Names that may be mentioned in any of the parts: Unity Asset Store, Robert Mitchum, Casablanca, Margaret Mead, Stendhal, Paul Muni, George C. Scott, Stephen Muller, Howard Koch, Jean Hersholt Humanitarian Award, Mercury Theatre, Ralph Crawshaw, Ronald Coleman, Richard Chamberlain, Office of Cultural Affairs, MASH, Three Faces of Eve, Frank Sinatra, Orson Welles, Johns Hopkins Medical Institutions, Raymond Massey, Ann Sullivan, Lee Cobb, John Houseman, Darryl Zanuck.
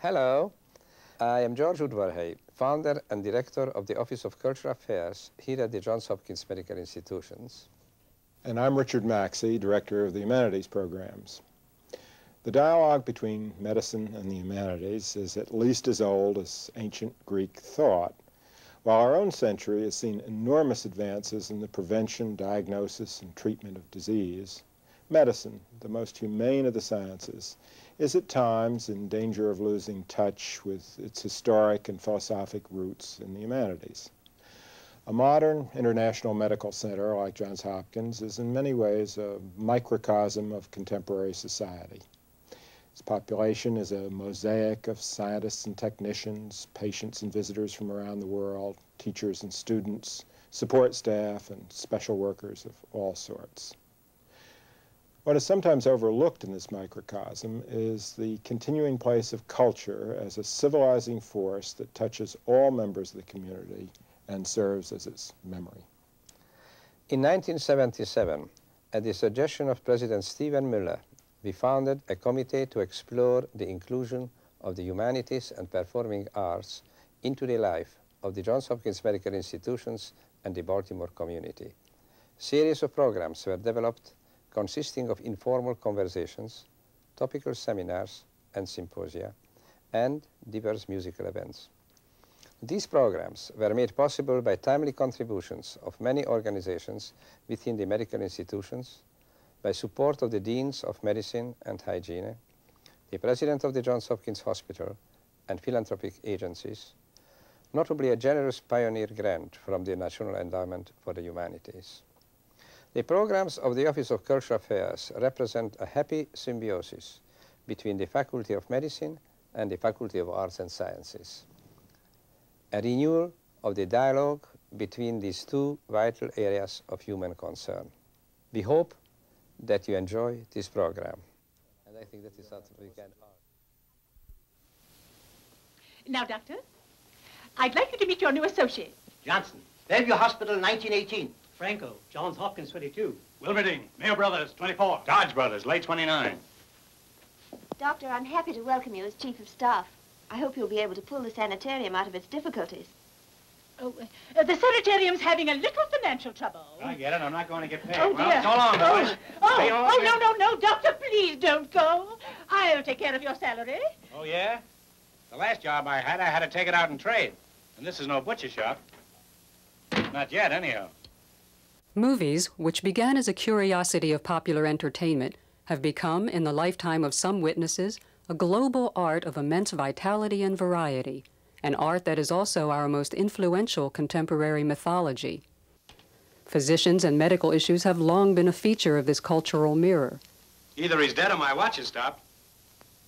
Hello, I am George Udvarhelyi, founder and director of the Office of Cultural Affairs here at the Johns Hopkins Medical Institutions. And I'm Richard Macksey, director of the Humanities Programs. The dialogue between medicine and the humanities is at least as old as ancient Greek thought, while our own century has seen enormous advances in the prevention, diagnosis, and treatment of disease. Medicine, the most humane of the sciences, is at times in danger of losing touch with its historic and philosophic roots in the humanities. A modern international medical center like Johns Hopkins is in many ways a microcosm of contemporary society. Its population is a mosaic of scientists and technicians, patients and visitors from around the world, teachers and students, support staff, and special workers of all sorts. What is sometimes overlooked in this microcosm is the continuing place of culture as a civilizing force that touches all members of the community and serves as its memory. In 1977, at the suggestion of President Stephen Muller, we founded a committee to explore the inclusion of the humanities and performing arts into the life of the Johns Hopkins Medical Institutions and the Baltimore community. Series of programs were developed consisting of informal conversations, topical seminars and symposia, and diverse musical events. These programs were made possible by timely contributions of many organizations within the medical institutions, by support of the deans of medicine and hygiene, the president of the Johns Hopkins Hospital, and philanthropic agencies, notably a generous pioneer grant from the National Endowment for the Humanities. The programs of the Office of Cultural Affairs represent a happy symbiosis between the Faculty of Medicine and the Faculty of Arts and Sciences, a renewal of the dialogue between these two vital areas of human concern. We hope that you enjoy this program. And I think that is something we can add. Now, Doctor, I'd like you to meet your new associate. Johnson, Bellevue Hospital, 1918. Franco, Johns Hopkins, 22. Wilmerding, Mayer Brothers, 24. Dodge Brothers, late 29. Doctor, I'm happy to welcome you as Chief of Staff. I hope you'll be able to pull the sanitarium out of its difficulties. Oh, the sanitarium's having a little financial trouble. I get it. I'm not going to get paid. Oh, dear. Well, so long, boys. Oh, no, Doctor, please don't go. I'll take care of your salary. Oh, yeah? The last job I had to take it out in trade. And this is no butcher shop. Not yet, anyhow. Movies, which began as a curiosity of popular entertainment, have become, in the lifetime of some witnesses, a global art of immense vitality and variety, an art that is also our most influential contemporary mythology. Physicians and medical issues have long been a feature of this cultural mirror. Either he's dead or my watch has stopped.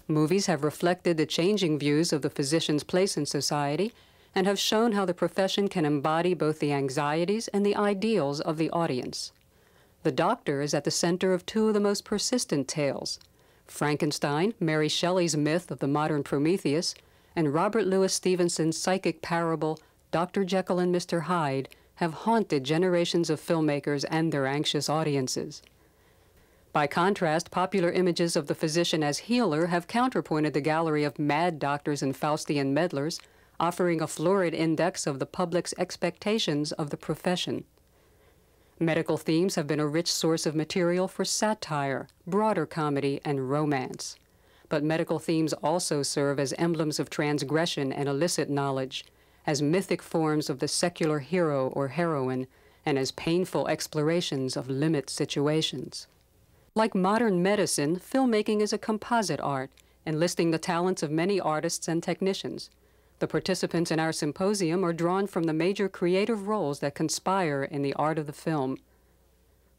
Movies have reflected the changing views of the physician's place in society and have shown how the profession can embody both the anxieties and the ideals of the audience. The doctor is at the center of two of the most persistent tales, Frankenstein, Mary Shelley's myth of the modern Prometheus, and Robert Louis Stevenson's psychic parable, Dr. Jekyll and Mr. Hyde, have haunted generations of filmmakers and their anxious audiences. By contrast, popular images of the physician as healer have counterpointed the gallery of mad doctors and Faustian meddlers, offering a florid index of the public's expectations of the profession. Medical themes have been a rich source of material for satire, broader comedy, and romance. But medical themes also serve as emblems of transgression and illicit knowledge, as mythic forms of the secular hero or heroine, and as painful explorations of limit situations. Like modern medicine, filmmaking is a composite art, enlisting the talents of many artists and technicians. The participants in our symposium are drawn from the major creative roles that conspire in the art of the film.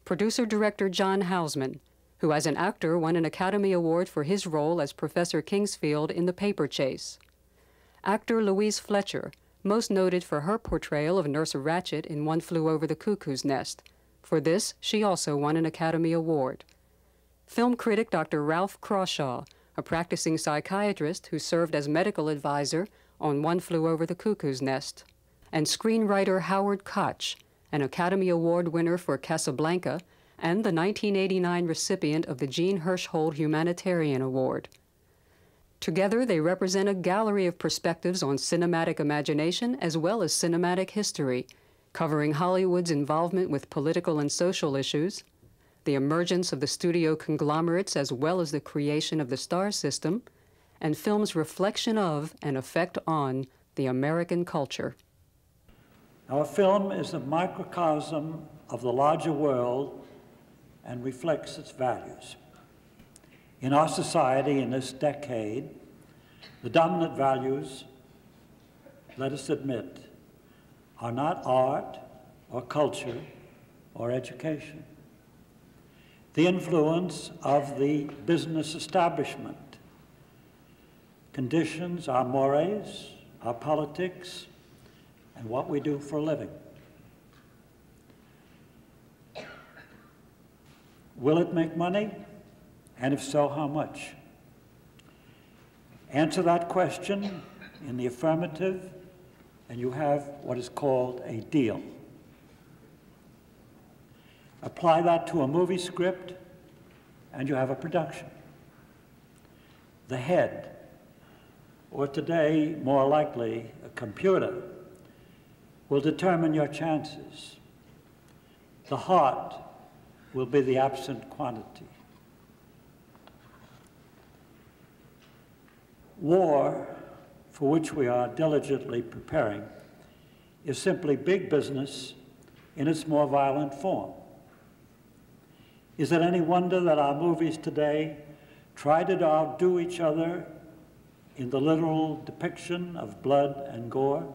Producer-director John Houseman, who as an actor won an Academy Award for his role as Professor Kingsfield in The Paper Chase. Actor Louise Fletcher, most noted for her portrayal of Nurse Ratched in One Flew Over the Cuckoo's Nest. For this, she also won an Academy Award. Film critic Dr. Ralph Crawshaw, a practicing psychiatrist who served as medical advisor on One Flew Over the Cuckoo's Nest, and screenwriter Howard Koch, an Academy Award winner for Casablanca and the 1989 recipient of the Jean Hersholt Humanitarian Award. Together, they represent a gallery of perspectives on cinematic imagination as well as cinematic history, covering Hollywood's involvement with political and social issues, the emergence of the studio conglomerates as well as the creation of the star system, and film's reflection of and effect on the American culture. Our film is a microcosm of the larger world and reflects its values. In our society in this decade, the dominant values, let us admit, are not art or culture or education. The influence of the business establishment conditions our mores, our politics, and what we do for a living. Will it make money? And if so, how much? Answer that question in the affirmative, and you have what is called a deal. Apply that to a movie script, and you have a production. The head, or today, more likely, a computer, will determine your chances. The heart will be the absent quantity. War, for which we are diligently preparing, is simply big business in its more violent form. Is it any wonder that our movies today try to outdo each other in the literal depiction of blood and gore?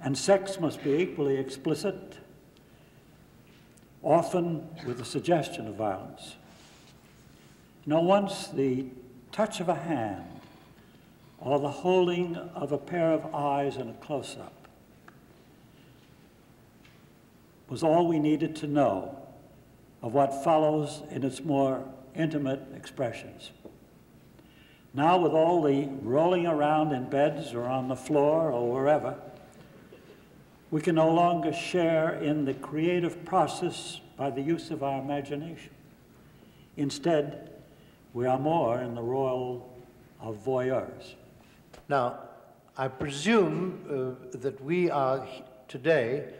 And sex must be equally explicit, often with a suggestion of violence. Now, once the touch of a hand or the holding of a pair of eyes in a close-up was all we needed to know of what follows in its more intimate expressions. Now, with all the rolling around in beds or on the floor or wherever, we can no longer share in the creative process by the use of our imagination. Instead, we are more in the role of voyeurs. Now, I presume that we are today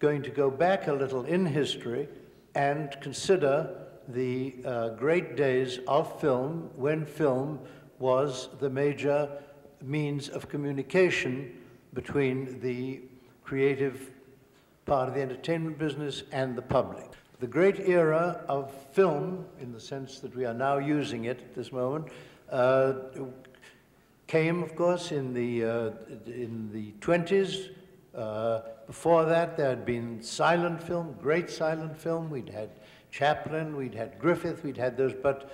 going to go back a little in history and consider the great days of film, when film was the major means of communication between the creative part of the entertainment business and the public. The great era of film, in the sense that we are now using it at this moment, came, of course, in the 20s. Before that, there had been silent film, great silent film. We'd had Chaplin, we'd had Griffith, we'd had those, but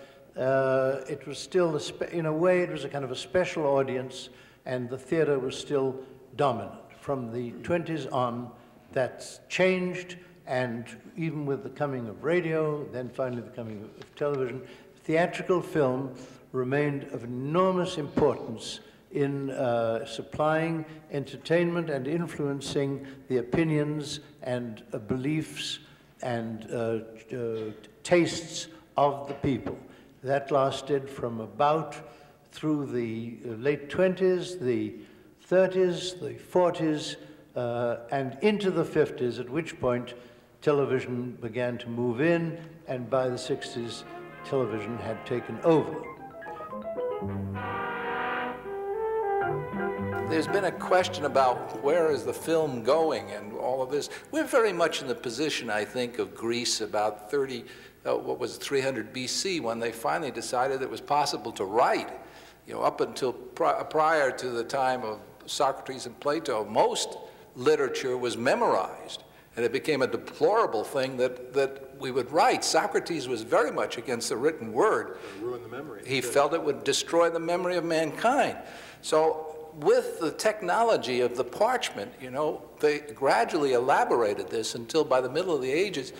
it was still, in a way, it was a kind of a special audience, and the theater was still dominant. From the 20s on, that's changed. And even with the coming of radio, then finally the coming of television, theatrical film remained of enormous importance in supplying entertainment and influencing the opinions and beliefs and tastes of the people. That lasted from about through the late 20s, the 30s, the 40s, and into the 50s, at which point television began to move in, and by the 60s, television had taken over. There's been a question about where is the film going and all of this. We're very much in the position, I think, of Greece about 300 BC, when they finally decided it was possible to write. You know, up until prior to the time of Socrates and Plato, most literature was memorized. And it became a deplorable thing that we would write. Socrates was very much against the written word. It would ruin the memory. He felt it would destroy the memory of mankind. So with the technology of the parchment, you know, they gradually elaborated this until by the Middle Ages,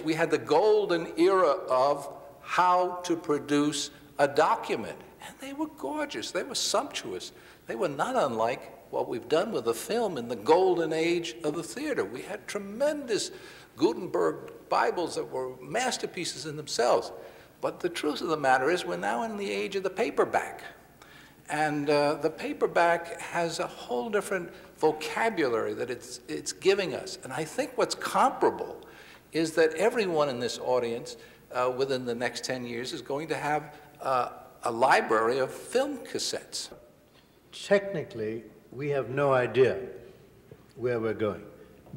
we had the golden era of how to produce a document. And they were gorgeous. They were sumptuous. They were not unlike what we've done with the film in the golden age of the theater. We had tremendous Gutenberg Bibles that were masterpieces in themselves. But the truth of the matter is we're now in the age of the paperback. And the paperback has a whole different vocabulary that it's giving us. And I think what's comparable is that everyone in this audience within the next 10 years is going to have a library of film cassettes. Technically, we have no idea where we're going.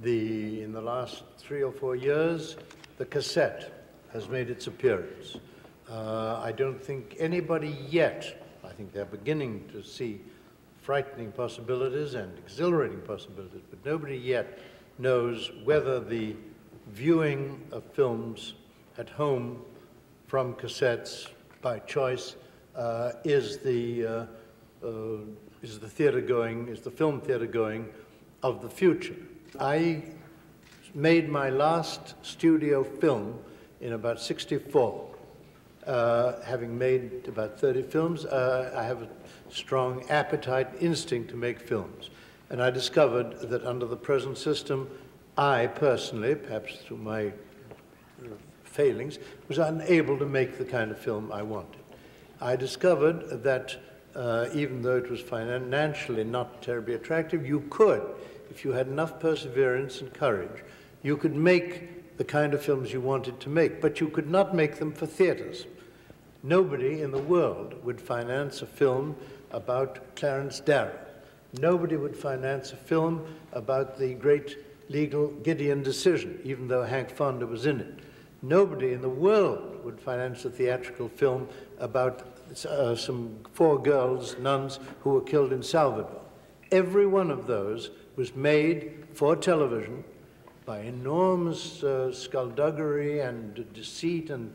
In the last 3 or 4 years, the cassette has made its appearance. I don't think anybody yet, I think they're beginning to see frightening possibilities and exhilarating possibilities, but nobody yet knows whether the viewing of films at home from cassettes by choice is the film theater going of the future. I made my last studio film in about 1964. Having made about 30 films, I have a strong appetite, instinct to make films. And I discovered that under the present system, I personally, perhaps through my failings, was unable to make the kind of film I wanted. I discovered that even though it was financially not terribly attractive, you could, if you had enough perseverance and courage, you could make the kind of films you wanted to make, but you could not make them for theaters. Nobody in the world would finance a film about Clarence Darrow. Nobody would finance a film about the great legal Gideon decision, even though Hank Fonda was in it. Nobody in the world would finance a theatrical film about some 4 girls, nuns, who were killed in Salvador. Every one of those was made for television by enormous skullduggery and deceit and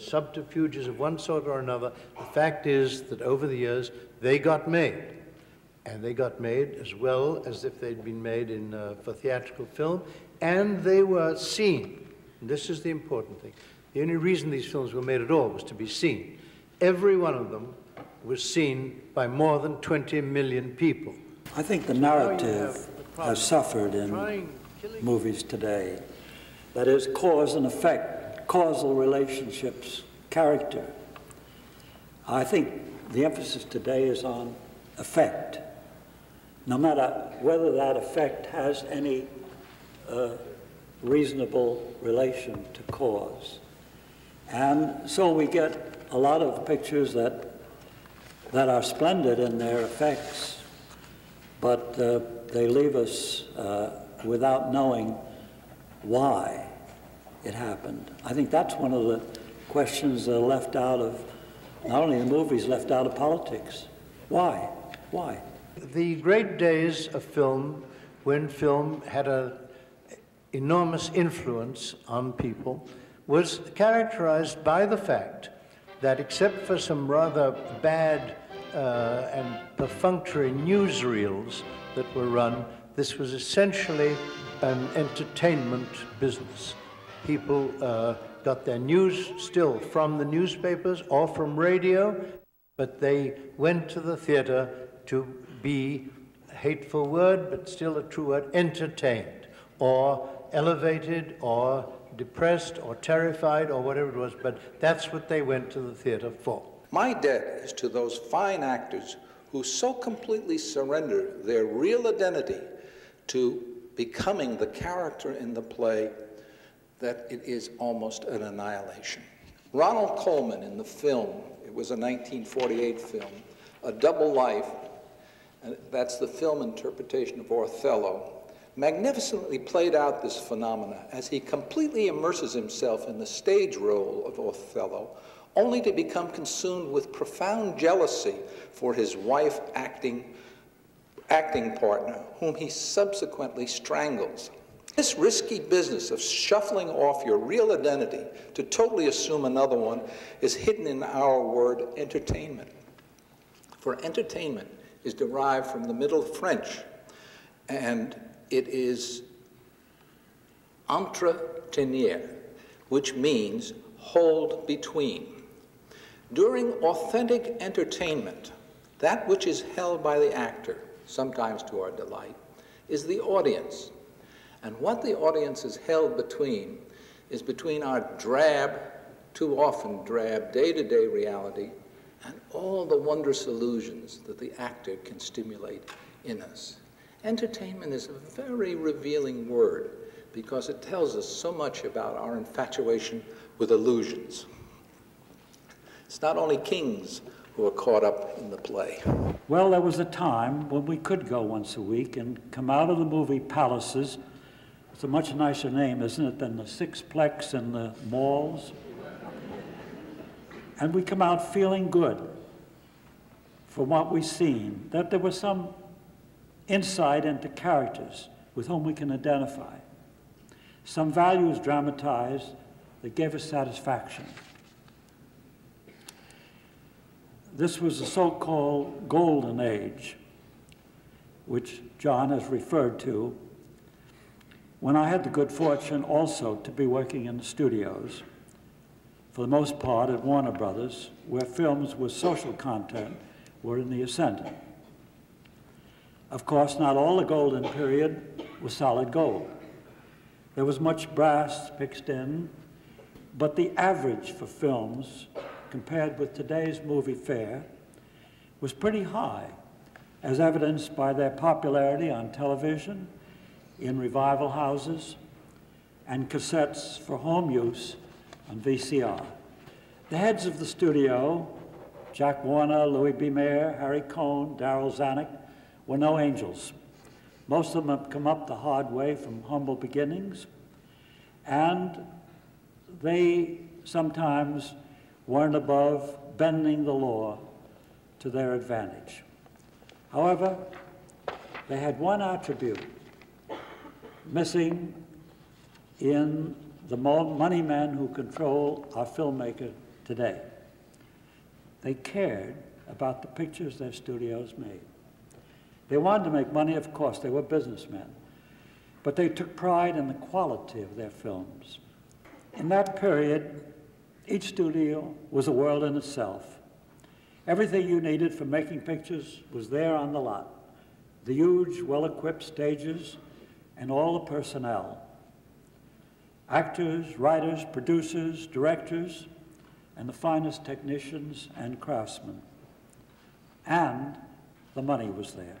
subterfuges of one sort or another. The fact is that over the years, they got made. And they got made as well as if they'd been made in, for theatrical film, and they were seen. And this is the important thing. The only reason these films were made at all was to be seen. Every one of them was seen by more than 20 million people. I think the narrative has suffered in movies today. That is, cause and effect, causal relationships, character. I think the emphasis today is on effect, no matter whether that effect has any reasonable relation to cause. And so we get a lot of pictures that are splendid in their effects, but they leave us without knowing why it happened. I think that's one of the questions that are left out of, not only the movies, left out of politics. Why? Why? The great days of film, when film had an enormous influence on people, was characterized by the fact that except for some rather bad and perfunctory newsreels that were run, this was essentially an entertainment business. People got their news still from the newspapers or from radio, but they went to the theater to be, a hateful word, but still a true word, entertained, or elevated, or depressed or terrified or whatever it was, but that's what they went to the theater for. My debt is to those fine actors who so completely surrender their real identity to becoming the character in the play that it is almost an annihilation. Ronald Coleman in the film, it was a 1948 film, A Double Life, and that's the film interpretation of Othello, magnificently played out this phenomena as he completely immerses himself in the stage role of Othello, only to become consumed with profound jealousy for his wife acting partner, whom he subsequently strangles. This risky business of shuffling off your real identity to totally assume another one is hidden in our word entertainment. For entertainment is derived from the Middle French, and it is entretenir, which means hold between. During authentic entertainment, that which is held by the actor, sometimes to our delight, is the audience. And what the audience is held between is between our drab too often drab day-to-day reality and all the wondrous illusions that the actor can stimulate in us. Entertainment is a very revealing word because it tells us so much about our infatuation with illusions. It's not only kings who are caught up in the play. Well, there was a time when we could go once a week and come out of the movie palaces. It's a much nicer name, isn't it, than the sixplex and the malls? And we come out feeling good from what we've seen, that there was some insight into characters with whom we can identify. Some values dramatized that gave us satisfaction. This was the so-called golden age, which John has referred to, when I had the good fortune also to be working in the studios, for the most part at Warner Brothers, where films with social content were in the ascendant. Of course, not all the golden period was solid gold. There was much brass mixed in, but the average for films compared with today's movie fare was pretty high, as evidenced by their popularity on television, in revival houses, and cassettes for home use on VCR. The heads of the studio, Jack Warner, Louis B. Mayer, Harry Cohn, Darryl Zanuck, were no angels. Most of them have come up the hard way from humble beginnings, and they sometimes weren't above bending the law to their advantage. However, they had one attribute missing in the money men who control our filmmaker today. They cared about the pictures their studios made. They wanted to make money, of course, they were businessmen, but they took pride in the quality of their films. In that period, each studio was a world in itself. Everything you needed for making pictures was there on the lot. The huge, well-equipped stages and all the personnel. Actors, writers, producers, directors, and the finest technicians and craftsmen. And the money was there.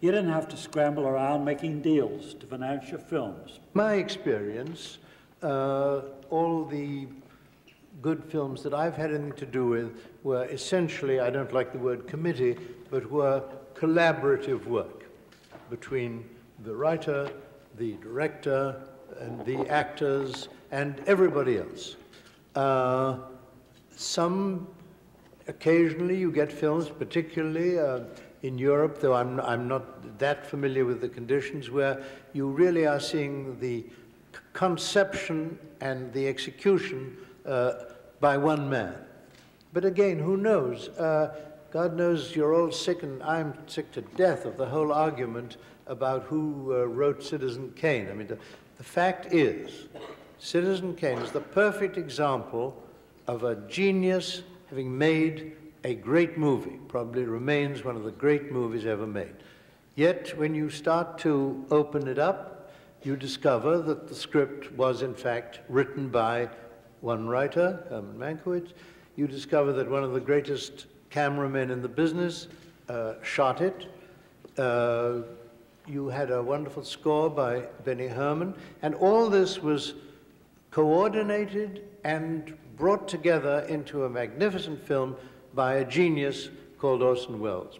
You didn't have to scramble around making deals to finance your films. My experience, all the good films that I've had anything to do with were essentially, I don't like the word committee, but were collaborative work between the writer, the director, and the actors, and everybody else. Occasionally you get films, particularly in Europe, though I'm not that familiar with the conditions, where you really are seeing the conception and the execution by one man. But again, who knows? God knows you're all sick, and I'm sick to death of the whole argument about who wrote Citizen Kane. I mean, the fact is, Citizen Kane is the perfect example of a genius having made a great movie, probably remains one of the great movies ever made. Yet, when you start to open it up, you discover that the script was, in fact, written by one writer, Herman Mankiewicz. You discover that one of the greatest cameramen in the business shot it. You had a wonderful score by Benny Herman, and all this was coordinated and brought together into a magnificent film by a genius called Orson Welles.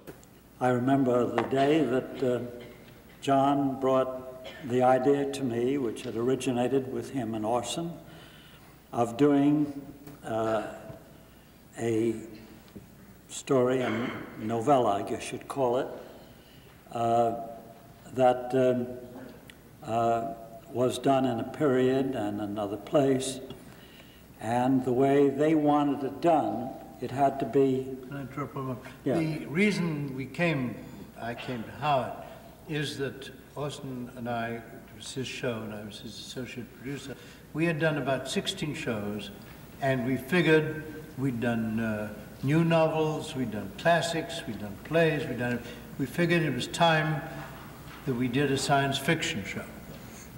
I remember the day that John brought the idea to me, which had originated with him and Orson, of doing a story, a novella, I guess you'd call it, that was done in a period and another place. And the way they wanted it done, it had to be... Can I interrupt a moment? Yeah. The reason I came to Howard is that Orson and I, it was his show and I was his associate producer, we had done about 16 shows, and we figured we'd done new novels, we'd done classics, we'd done plays, we figured it was time that we did a science fiction show.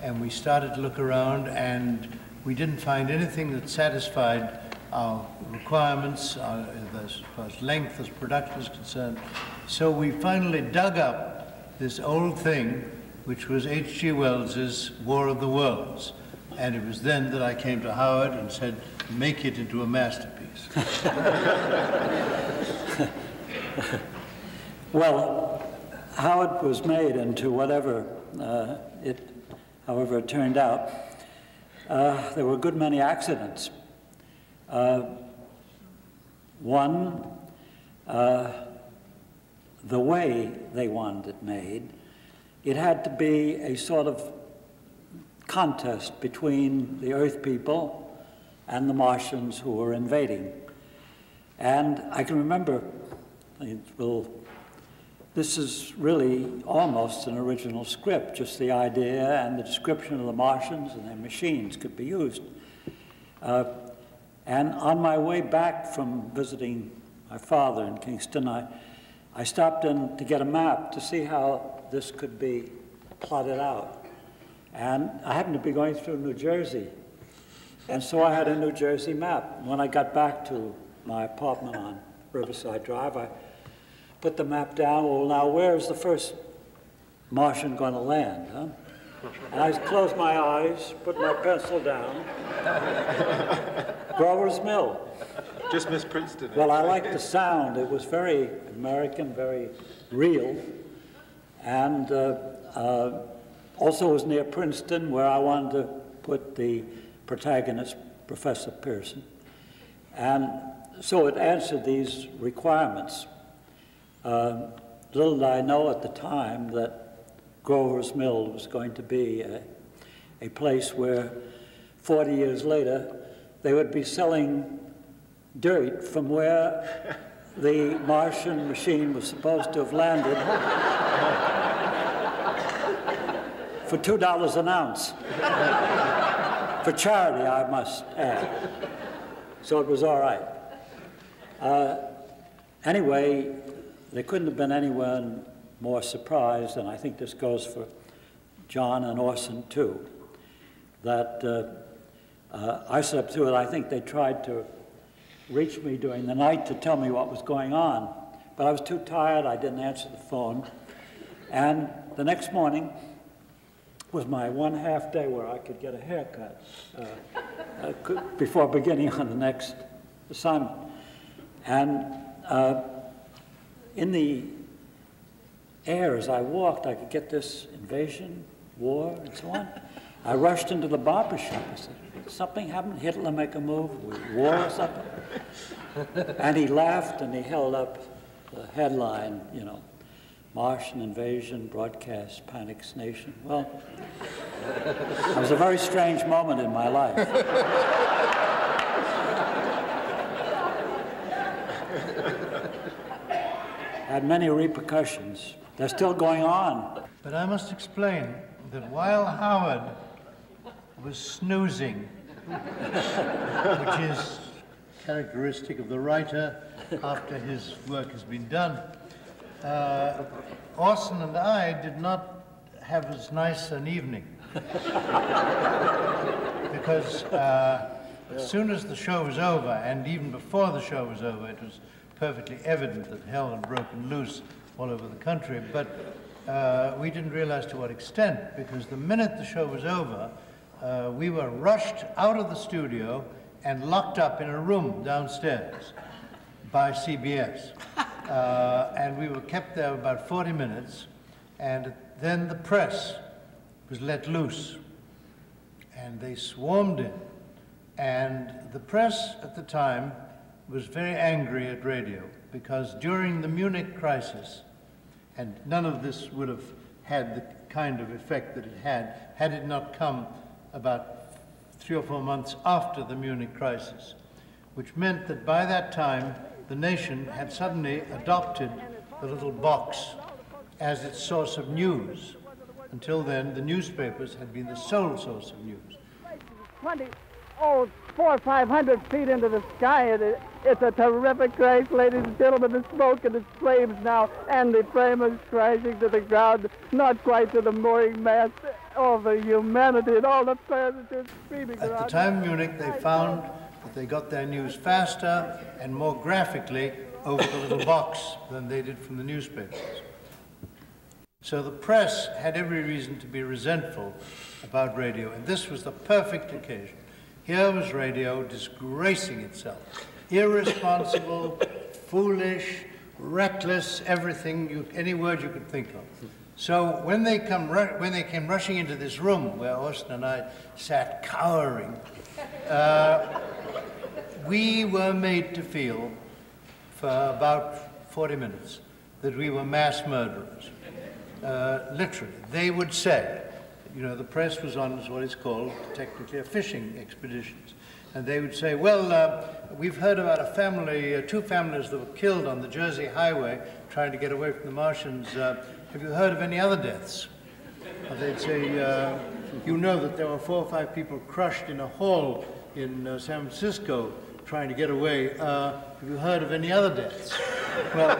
And we started to look around, and we didn't find anything that satisfied our requirements as far as length, as production is concerned. So we finally dug up this old thing, which was H.G. Wells's War of the Worlds. And it was then that I came to Howard and said, make it into a masterpiece. Well, Howard was made into whatever however it turned out. There were a good many accidents. One, the way they wanted it made, it had to be a sort of contest between the Earth people and the Martians who were invading. And I can remember, this is really almost an original script, just the idea and the description of the Martians and their machines could be used. And on my way back from visiting my father in Kingston, I stopped in to get a map to see how this could be plotted out. And I happened to be going through New Jersey. And so I had a New Jersey map. When I got back to my apartment on Riverside Drive, I put the map down. Well, now where is the first Martian going to land? Huh? And I closed my eyes, put my pencil down. Grover's Mill. Just missed Princeton. Well, I liked the sound. It was very American, very real. And also was near Princeton, where I wanted to put the protagonist, Professor Pearson. And so it answered these requirements. Little did I know at the time that Grover's Mill was going to be a place where 40 years later they would be selling dirt from where the Martian machine was supposed to have landed for $2 an ounce. For charity, I must add. So it was all right. Anyway, there couldn't have been anyone more surprised, and I think this goes for John and Orson too, that I slept through it. I think they tried to reach me during the night to tell me what was going on, but I was too tired. I didn't answer the phone. And the next morning was my one half day where I could get a haircut before beginning on the next assignment. And in the air, as I walked, I could get this invasion, war, and so on. I rushed into the barber shop. I said, something happened? Hitler make a move? War or something? And he laughed, and he held up the headline, you know, Martian invasion, broadcast, panics nation. Well, it was a very strange moment in my life. Had many repercussions. They're still going on. But I must explain that while Howard was snoozing, which is characteristic of the writer after his work has been done, Orson and I did not have as nice an evening. Because as soon as the show was over, and even before the show was over, it was perfectly evident that hell had broken loose all over the country, but we didn't realize to what extent, because the minute the show was over, we were rushed out of the studio and locked up in a room downstairs by CBS. And we were kept there about 40 minutes, and then the press was let loose, and they swarmed in. And the press at the time was very angry at radio, because during the Munich crisis, and none of this would have had the kind of effect that it had it not come about 3 or 4 months after the Munich crisis, which meant that by that time, the nation had suddenly adopted the little box as its source of news. Until then, the newspapers had been the sole source of news. oh, 400 or 500 feet into the sky. It's a terrific crash, ladies and gentlemen. The smoke and the flames now, and the frame is crashing to the ground, not quite to the mooring mast. All the humanity and all the passengers screaming around. At the time in Munich, they found that they got their news faster and more graphically over the little box than they did from the newspapers. So the press had every reason to be resentful about radio, and this was the perfect occasion. Here was radio disgracing itself. Irresponsible, foolish, reckless, everything, any word you could think of. So when they came rushing into this room where Orson and I sat cowering, we were made to feel for about 40 minutes that we were mass murderers. Literally, they would say, you know, the press was on what is called technically a fishing expeditions. And they would say, well, we've heard about a family, two families that were killed on the Jersey Highway trying to get away from the Martians. Have you heard of any other deaths? Or they'd say, you know that there were 4 or 5 people crushed in a hall in San Francisco trying to get away. Have you heard of any other deaths? Well,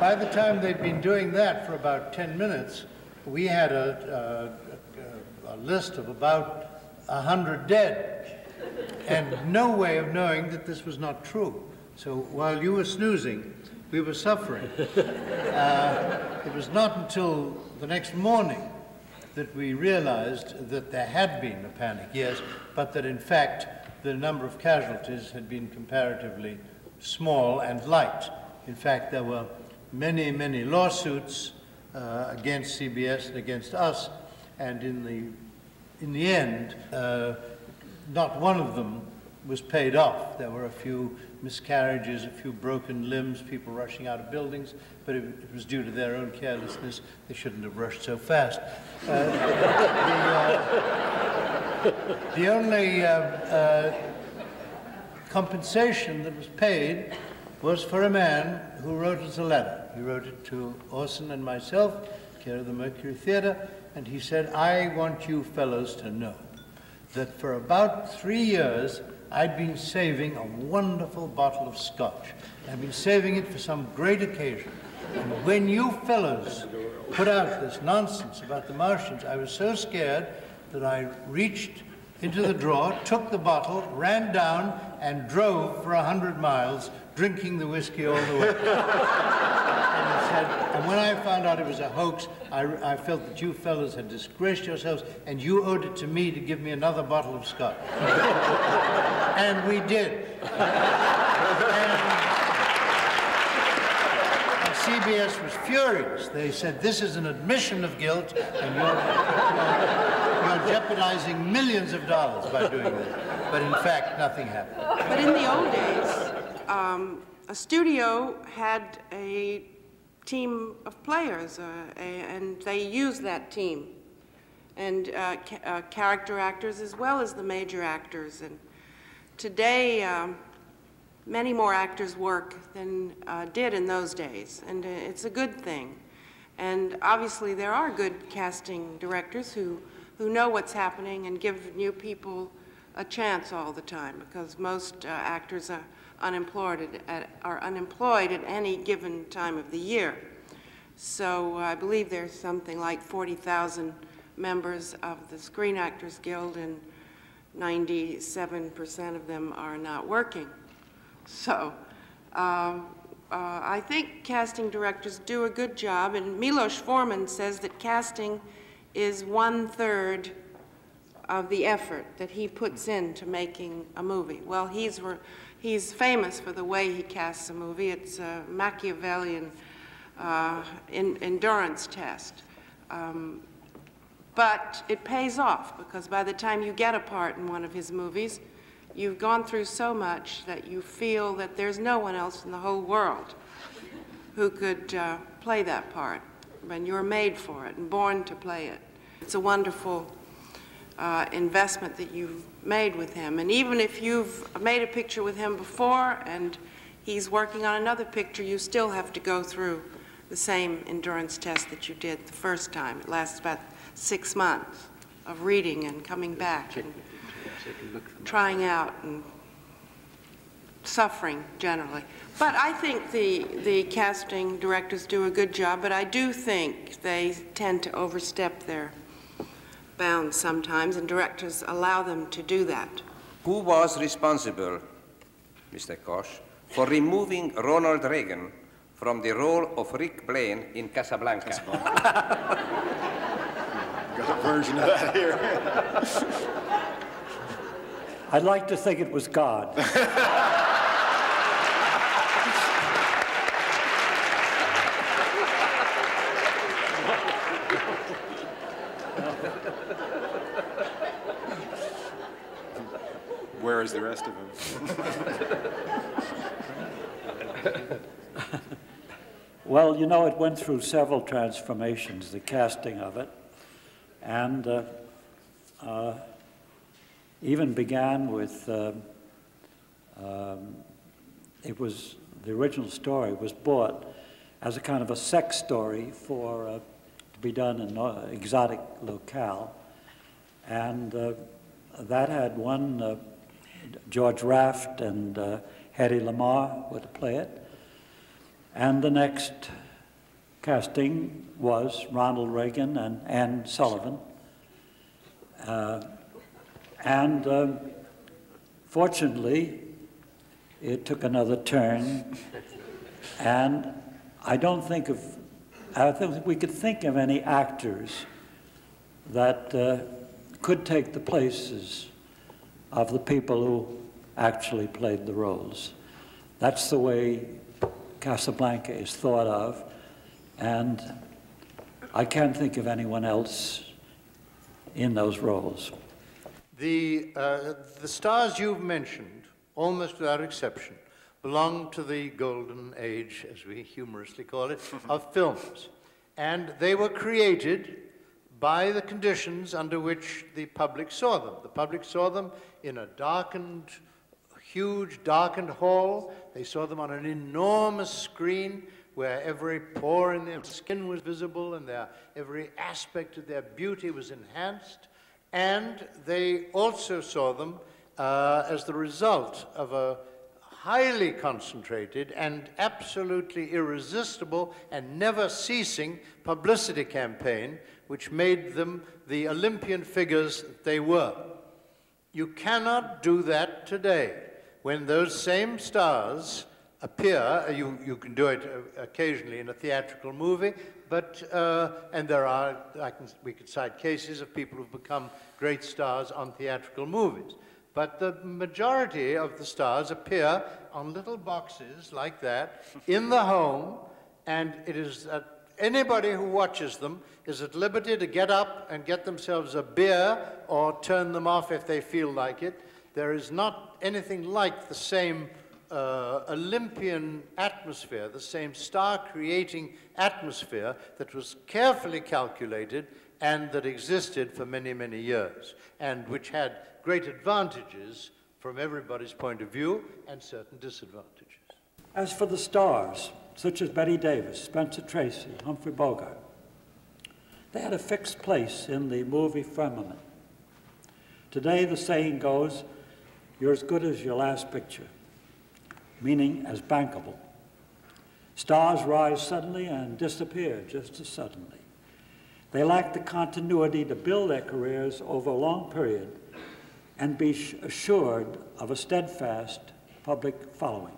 by the time they'd been doing that for about 10 minutes, we had a list of about 100 dead. And no way of knowing that this was not true. So while you were snoozing, we were suffering. It was not until the next morning that we realized that there had been a panic, yes, but that in fact the number of casualties had been comparatively small and light. In fact, there were many, many lawsuits against CBS and against us, and in the end, not one of them was paid off. There were a few miscarriages, a few broken limbs, people rushing out of buildings, but it was due to their own carelessness. They shouldn't have rushed so fast. The only compensation that was paid was for a man who wrote us a letter. He wrote it to Orson and myself, care of the Mercury Theatre, and he said, I want you fellows to know that for about 3 years, I'd been saving a wonderful bottle of scotch. I'd been saving it for some great occasion. And when you fellows put out this nonsense about the Martians, I was so scared that I reached into the drawer, took the bottle, ran down, and drove for 100 miles, drinking the whiskey all the way. And when I found out it was a hoax, I felt that you fellows had disgraced yourselves, and you owed it to me to give me another bottle of scotch. And we did. And CBS was furious. They said, this is an admission of guilt, and you're jeopardizing millions of dollars by doing this. But in fact, nothing happened. But in the old days, a studio had a team of players, and they used that team, and character actors as well as the major actors. And today, many more actors work than did in those days, and it's a good thing. And obviously, there are good casting directors who know what's happening and give new people a chance all the time, because most actors are unemployed at any given time of the year. So I believe there's something like 40,000 members of the Screen Actors Guild, and 97% of them are not working. So I think casting directors do a good job, and Milos Forman says that casting is 1/3 of the effort that he puts into making a movie. Well, he's famous for the way he casts a movie. It's a Machiavellian endurance test. But it pays off, because by the time you get a part in one of his movies, you've gone through so much that you feel that there's no one else in the whole world who could play that part. And you're made for it and born to play it. It's a wonderful investment that you've made with him. And even if you've made a picture with him before and he's working on another picture, you still have to go through the same endurance test that you did the first time. It lasts about 6 months of reading and coming back. And trying out and suffering generally. But I think the casting directors do a good job, but I do think they tend to overstep their bounds sometimes, and directors allow them to do that. Who was responsible, Mr. Koch, for removing Ronald Reagan from the role of Rick Blaine in Casablanca? Got a version of that here. I'd like to think it was God. Where is the rest of them? Well, you know, it went through several transformations, the casting of it, and even began with, it was, the original story was bought as a kind of a sex story for, to be done in an exotic locale, and that had one, George Raft and Hedy Lamarr were to play it. And the next casting was Ronald Reagan and Ann Sullivan. Fortunately, it took another turn. And I don't think we could think of any actors that could take the places of the people who actually played the roles. That's the way Casablanca is thought of, and I can't think of anyone else in those roles. The stars you've mentioned, almost without exception, belong to the golden age, as we humorously call it, of films. And they were created by the conditions under which the public saw them. The public saw them in a darkened, huge darkened hall. They saw them on an enormous screen where every pore in their skin was visible and every aspect of their beauty was enhanced. And they also saw them as the result of a highly concentrated and absolutely irresistible and never ceasing publicity campaign which made them the Olympian figures that they were. You cannot do that today. When those same stars appear, you can do it occasionally in a theatrical movie, but, and there are, we could cite cases of people who've become great stars on theatrical movies. But the majority of the stars appear on little boxes like that in the home, and it is at anybody who watches them is at liberty to get up and get themselves a beer or turn them off if they feel like it. There is not anything like the same Olympian atmosphere, the same star-creating atmosphere that was carefully calculated and that existed for many, many years, and which had great advantages from everybody's point of view and certain disadvantages. As for the stars, such as Bette Davis, Spencer Tracy, Humphrey Bogart, they had a fixed place in the movie firmament. Today the saying goes, you're as good as your last picture, meaning as bankable. Stars rise suddenly and disappear just as suddenly. They lack the continuity to build their careers over a long period and be assured of a steadfast public following.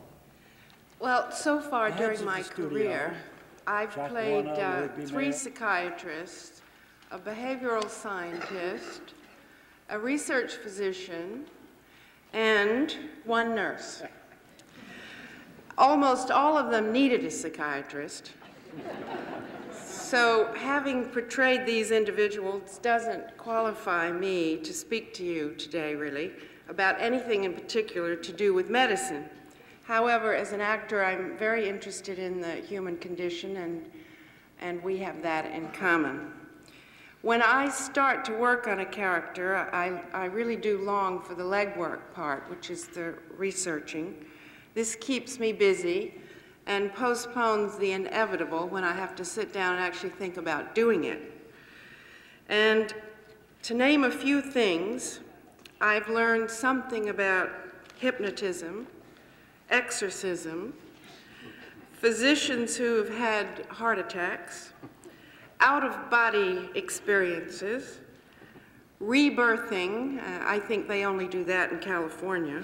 Well, so far during my career, I've played three psychiatrists, a behavioral scientist, a research physician, and one nurse. Almost all of them needed a psychiatrist. So having portrayed these individuals doesn't qualify me to speak to you today, really, about anything in particular to do with medicine. However, as an actor, I'm very interested in the human condition, and we have that in common. When I start to work on a character, I really do long for the legwork part, which is the researching. This keeps me busy and postpones the inevitable when I have to sit down and actually think about doing it. And to name a few things, I've learned something about hypnotism, exorcism, physicians who have had heart attacks, out-of-body experiences, rebirthing. I think they only do that in California.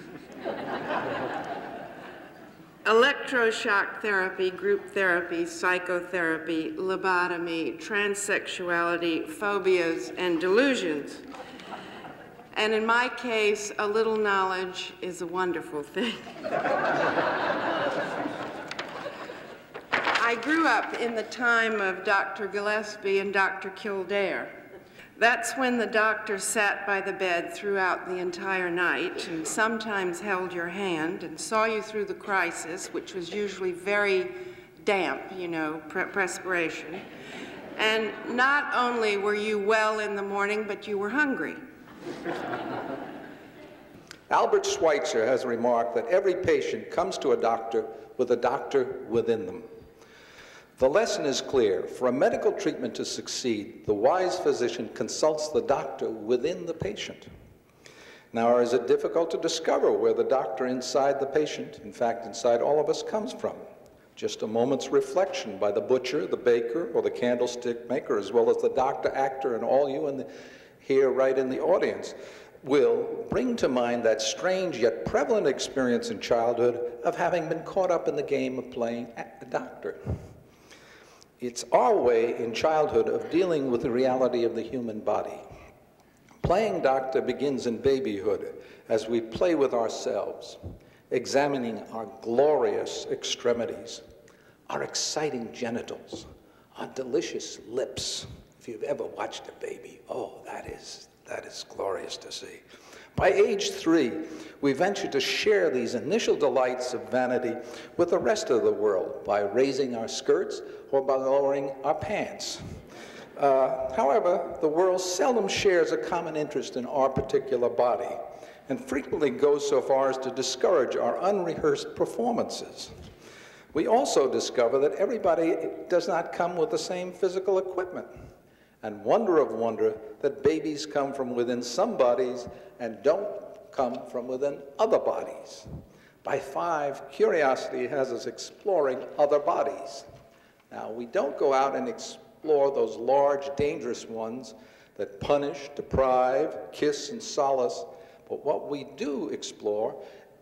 Electroshock therapy, group therapy, psychotherapy, lobotomy, transsexuality, phobias, and delusions. And in my case, a little knowledge is a wonderful thing. I grew up in the time of Dr. Gillespie and Dr. Kildare. That's when the doctor sat by the bed throughout the entire night and sometimes held your hand and saw you through the crisis, which was usually very damp, you know, perspiration. And not only were you well in the morning, but you were hungry. Albert Schweitzer has remarked that every patient comes to a doctor within them. The lesson is clear. For a medical treatment to succeed, the wise physician consults the doctor within the patient. Now, is it difficult to discover where the doctor inside the patient, in fact, inside all of us, comes from? Just a moment's reflection by the butcher, the baker, or the candlestick maker, as well as the doctor, actor, and all you in the here right in the audience, will bring to mind that strange yet prevalent experience in childhood of having been caught up in the game of playing at the doctor. It's our way in childhood of dealing with the reality of the human body. Playing doctor begins in babyhood as we play with ourselves, examining our glorious extremities, our exciting genitals, our delicious lips. If you've ever watched a baby, oh, that is glorious to see. By age 3, we venture to share these initial delights of vanity with the rest of the world by raising our skirts or by lowering our pants. However, the world seldom shares a common interest in our particular body and frequently goes so far as to discourage our unrehearsed performances. We also discover that everybody does not come with the same physical equipment. And wonder of wonder that babies come from within some bodies and don't come from within other bodies. By 5, curiosity has us exploring other bodies. Now, we don't go out and explore those large, dangerous ones that punish, deprive, kiss, and solace. But what we do explore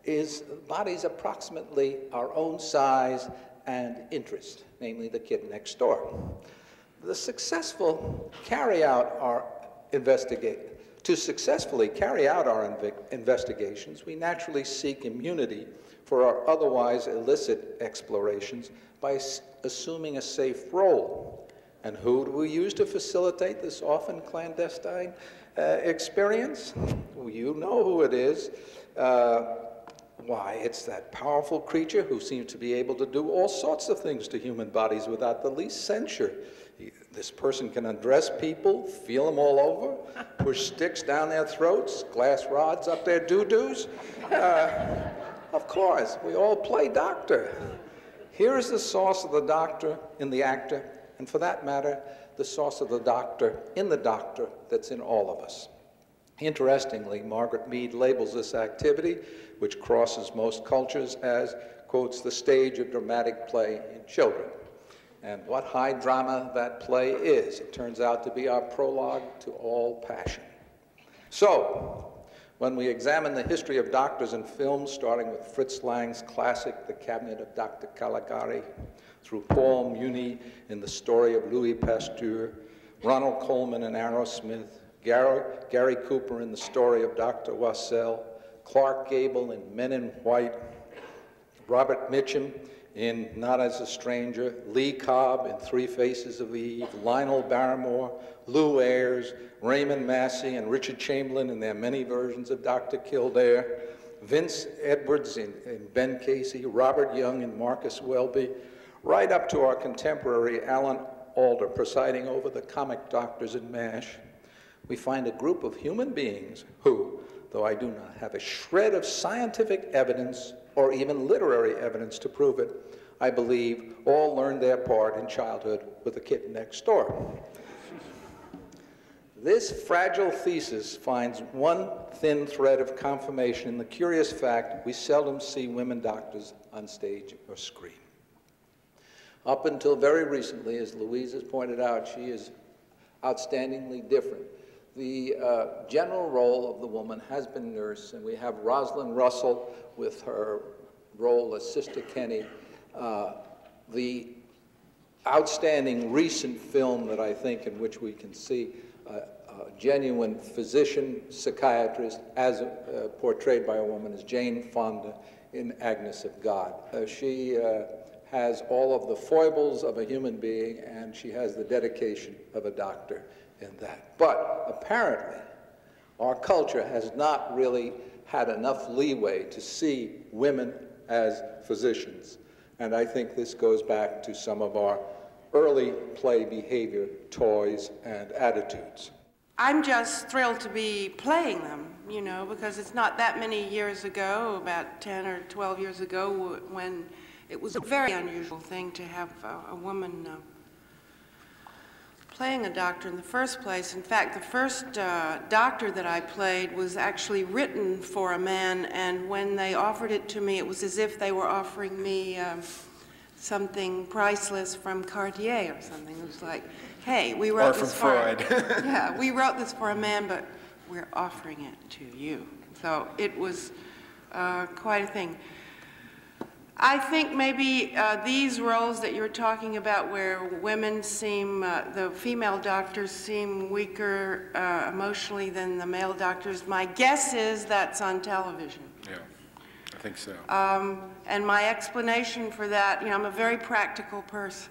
is bodies approximately our own size and interest, namely the kid next door. The successful carry out our investigations, we naturally seek immunity for our otherwise illicit explorations by assuming a safe role. And who do we use to facilitate this often clandestine experience? You know who it is. Why, it's that powerful creature who seems to be able to do all sorts of things to human bodies without the least censure. This person can undress people, feel them all over, push sticks down their throats, glass rods up their doo-doos. Of course, we all play doctor. Here is the sauce of the doctor in the actor, and for that matter, the sauce of the doctor in the doctor that's in all of us. Interestingly, Margaret Mead labels this activity, which crosses most cultures, as, quotes, the stage of dramatic play in children. And what high drama that play is. It turns out to be our prologue to all passion. So, when we examine the history of doctors in films, starting with Fritz Lang's classic, The Cabinet of Dr. Caligari, through Paul Muni in The Story of Louis Pasteur, Ronald Coleman in Aerosmith, Gary Cooper in The Story of Dr. Wassell, Clark Gable in Men in White, Robert Mitchum in Not as a Stranger, Lee Cobb in Three Faces of Eve, Lionel Barrymore, Lou Ayres, Raymond Massey, and Richard Chamberlain in their many versions of Dr. Kildare, Vince Edwards in Ben Casey, Robert Young in Marcus Welby, right up to our contemporary Alan Alda presiding over the comic doctors in MASH, we find a group of human beings who, though I do not have a shred of scientific evidence or even literary evidence to prove it, I believe all learned their part in childhood with the kid next door. This fragile thesis finds one thin thread of confirmation in the curious fact we seldom see women doctors on stage or screen. Up until very recently, as Louise has pointed out, she is outstandingly different. The general role of the woman has been nurse, and we have Rosalind Russell with her role as Sister Kenny. The outstanding recent film that I think in which we can see a genuine physician, psychiatrist, as portrayed by a woman, is Jane Fonda in Agnes of God. She has all of the foibles of a human being, and she has the dedication of a doctor in that. But apparently, our culture has not really had enough leeway to see women as physicians. And I think this goes back to some of our early play behavior, toys, and attitudes. I'm just thrilled to be playing them, you know, because it's not that many years ago, about 10 or 12 years ago, when it was a very unusual thing to have a woman playing a doctor in the first place. In fact, the first doctor that I played was actually written for a man, and when they offered it to me, it was as if they were offering me something priceless from Cartier or something. It was like, hey, we wrote this for Freud. Yeah, we wrote this for a man, but we're offering it to you. So it was quite a thing. I think maybe these roles that you're talking about, where women seem, the female doctors seem weaker emotionally than the male doctors, my guess is that's on television. Yeah. I think so. And my explanation for that, you know, I'm a very practical person.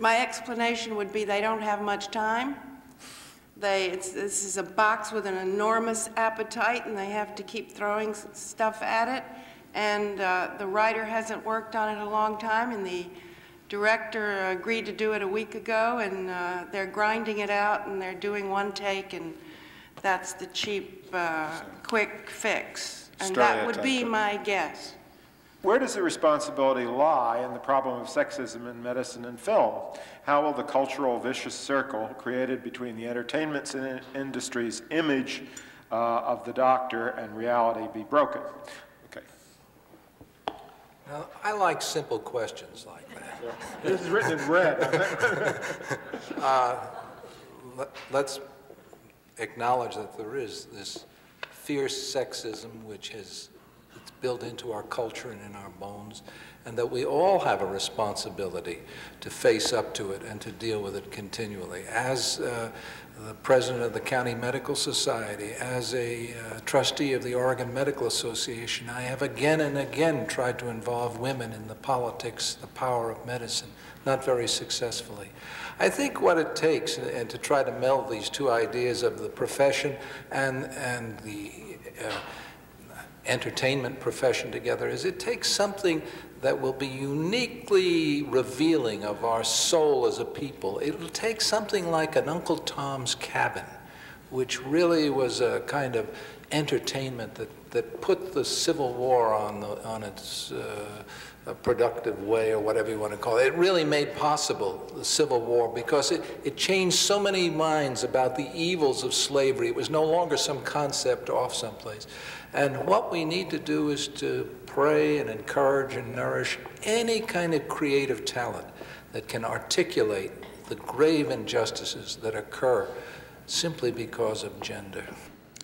My explanation would be they don't have much time. This is a box with an enormous appetite, and they have to keep throwing stuff at it. And the writer hasn't worked on it a long time, and the director agreed to do it a week ago, and they're grinding it out, and they're doing one take, and that's the cheap, quick fix. And that would be my guess. Where does the responsibility lie in the problem of sexism in medicine and film? How will the cultural vicious circle created between the entertainment industry's image of the doctor and reality be broken? Okay. Now, I like simple questions like that. This is written in red. Let's acknowledge that there is this fierce sexism, which is it's built into our culture and in our bones, and that we all have a responsibility to face up to it and to deal with it continually. As the president of the County Medical Society, as a trustee of the Oregon Medical Association, I have again and again tried to involve women in the politics, the power of medicine, not very successfully. I think what it takes, and to try to meld these two ideas of the profession and the entertainment profession together, is it takes something that will be uniquely revealing of our soul as a people. It'll take something like an Uncle Tom's Cabin, which really was a kind of entertainment that put the Civil War on its a productive way, or whatever you want to call it. It really made possible the Civil War because it changed so many minds about the evils of slavery. It was no longer some concept off someplace. And what we need to do is to pray and encourage and nourish any kind of creative talent that can articulate the grave injustices that occur simply because of gender.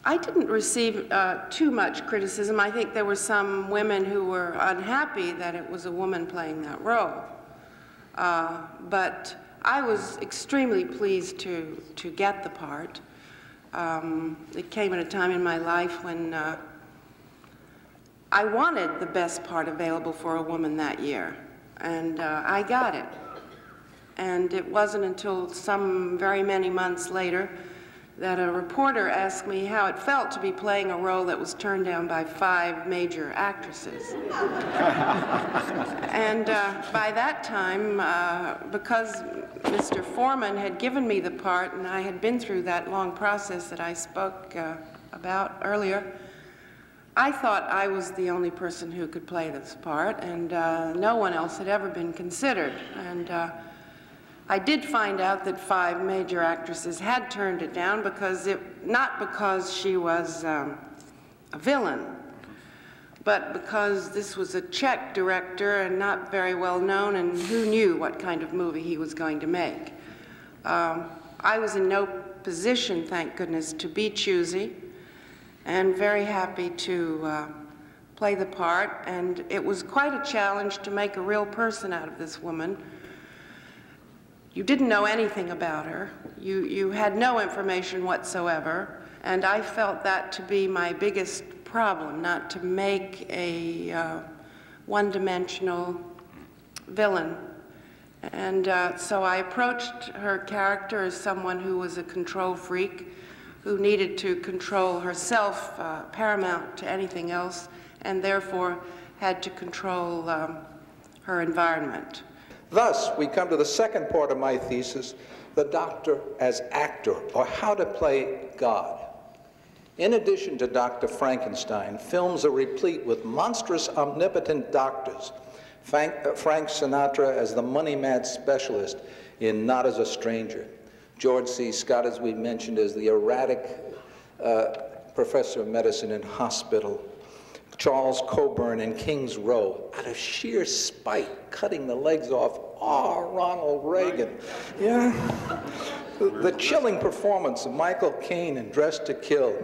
I didn't receive too much criticism. I think there were some women who were unhappy that it was a woman playing that role. But I was extremely pleased to get the part. It came at a time in my life when I wanted the best part available for a woman that year, and I got it. And it wasn't until some very many months later that a reporter asked me how it felt to be playing a role that was turned down by 5 major actresses. And by that time, because Mr. Forman had given me the part, and I had been through that long process that I spoke about earlier, I thought I was the only person who could play this part, and no one else had ever been considered. And I did find out that 5 major actresses had turned it down, because not because she was a villain, but because this was a Czech director and not very well known, and who knew what kind of movie he was going to make. I was in no position, thank goodness, to be choosy, and very happy to play the part. And it was quite a challenge to make a real person out of this woman. You didn't know anything about her. You had no information whatsoever. And I felt that to be my biggest problem, not to make a one-dimensional villain. And so I approached her character as someone who was a control freak, who needed to control herself paramount to anything else, and therefore had to control her environment. Thus, we come to the second part of my thesis, the doctor as actor, or how to play God. In addition to Dr. Frankenstein, films are replete with monstrous, omnipotent doctors. Frank Sinatra as the money-mad specialist in Not as a Stranger. George C. Scott, as we mentioned, as the erratic professor of medicine in Hospital. Charles Coburn in King's Row, out of sheer spite, cutting the legs off, Ronald Reagan. Yeah. The chilling performance of Michael Caine in Dressed to Kill.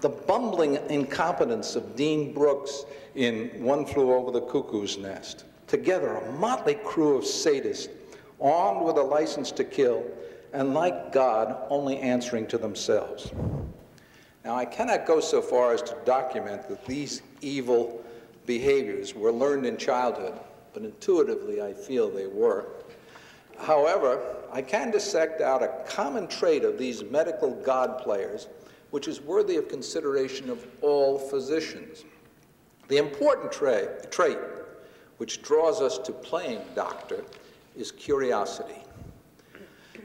The bumbling incompetence of Dean Brooks in One Flew Over the Cuckoo's Nest. Together, a motley crew of sadists, armed with a license to kill, and like God, only answering to themselves. Now, I cannot go so far as to document that these evil behaviors were learned in childhood, but intuitively I feel they were. However, I can dissect out a common trait of these medical God players, which is worthy of consideration of all physicians. The important trait which draws us to playing doctor is curiosity.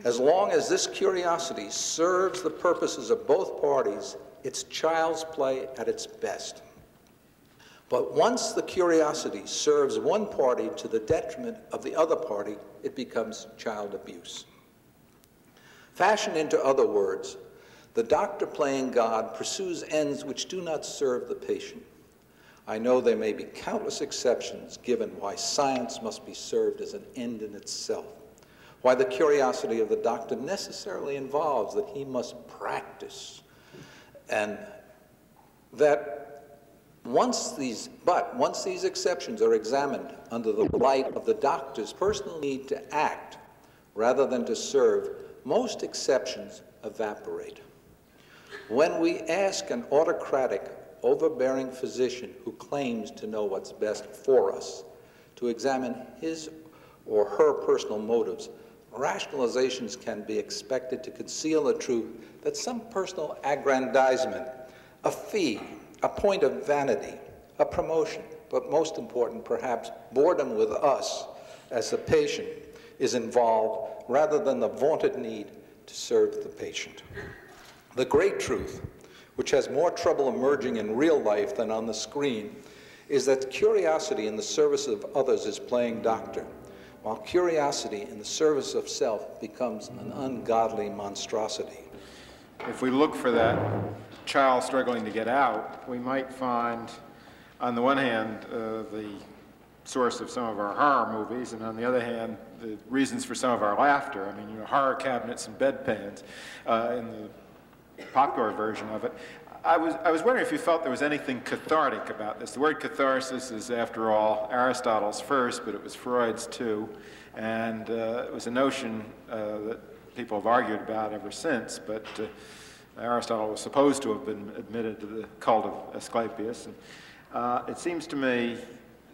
As long as this curiosity serves the purposes of both parties, it's child's play at its best. But once the curiosity serves one party to the detriment of the other party, it becomes child abuse. Fashioned into other words, the doctor playing God pursues ends which do not serve the patient. I know there may be countless exceptions given why science must be served as an end in itself, why the curiosity of the doctor necessarily involves that he must practice, and that once these exceptions are examined under the light of the doctor's personal need to act rather than to serve, most exceptions evaporate. When we ask an autocratic, overbearing physician who claims to know what's best for us to examine his or her personal motives, rationalizations can be expected to conceal the truth that some personal aggrandizement, a fee, a point of vanity, a promotion, but most important, perhaps, boredom with us as the patient is involved rather than the vaunted need to serve the patient. The great truth, which has more trouble emerging in real life than on the screen, is that curiosity in the service of others is playing doctor, while curiosity in the service of self becomes an ungodly monstrosity. If we look for that child struggling to get out, we might find, on the one hand, the source of some of our horror movies, and on the other hand, the reasons for some of our laughter. I mean, you know, horror cabinets and bedpans in the popular version of it. I was wondering if you felt there was anything cathartic about this. The word catharsis is, after all, Aristotle's first, but it was Freud's too, and it was a notion that people have argued about ever since, but Aristotle was supposed to have been admitted to the cult of Asclepius. And, it seems to me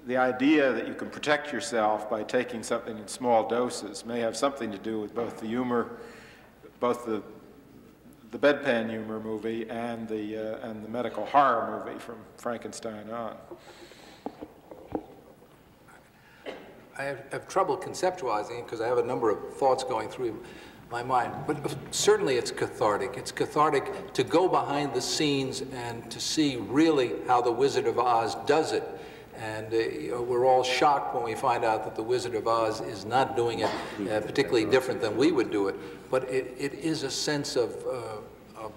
the idea that you can protect yourself by taking something in small doses may have something to do with both the humor, both the bedpan humor movie and the medical horror movie from Frankenstein on. I have trouble conceptualizing it because I have a number of thoughts going through my mind, but certainly it's cathartic. It's cathartic to go behind the scenes and to see really how the Wizard of Oz does it And we're all shocked when we find out that The Wizard of Oz is not doing it particularly different than we would do it. But it is a sense of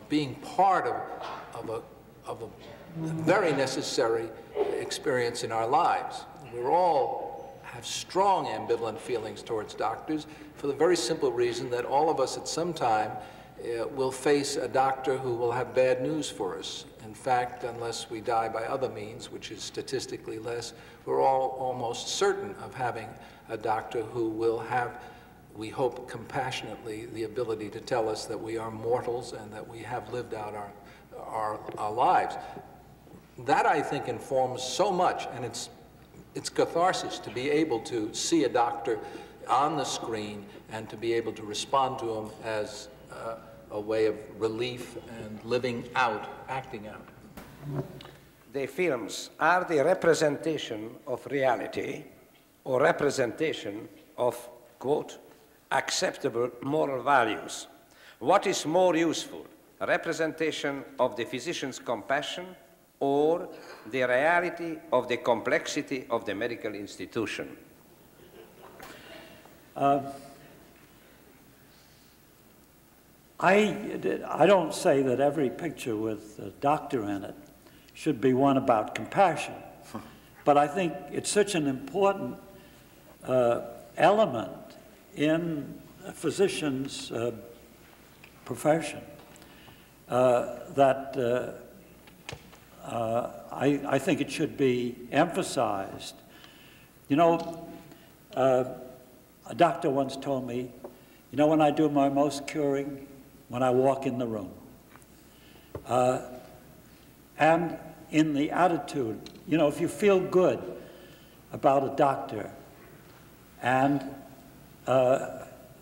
being part of a very necessary experience in our lives. We're all have strong ambivalent feelings towards doctors for the very simple reason that all of us at some time will face a doctor who will have bad news for us. In fact, unless we die by other means, which is statistically less, we're all almost certain of having a doctor who will have, we hope compassionately, the ability to tell us that we are mortals and that we have lived out our lives. That, I think, informs so much, and it's catharsis to be able to see a doctor on the screen and to be able to respond to him as a way of relief and living out, acting out. The films are the representation of reality or representation of, quote, acceptable moral values. What is more useful, a representation of the physician's compassion or the reality of the complexity of the medical institution? I don't say that every picture with a doctor in it should be one about compassion, but I think it's such an important element in a physician's profession that I think it should be emphasized. You know, a doctor once told me, you know, when I do my most curing, when I walk in the room. And in the attitude, you know, if you feel good about a doctor and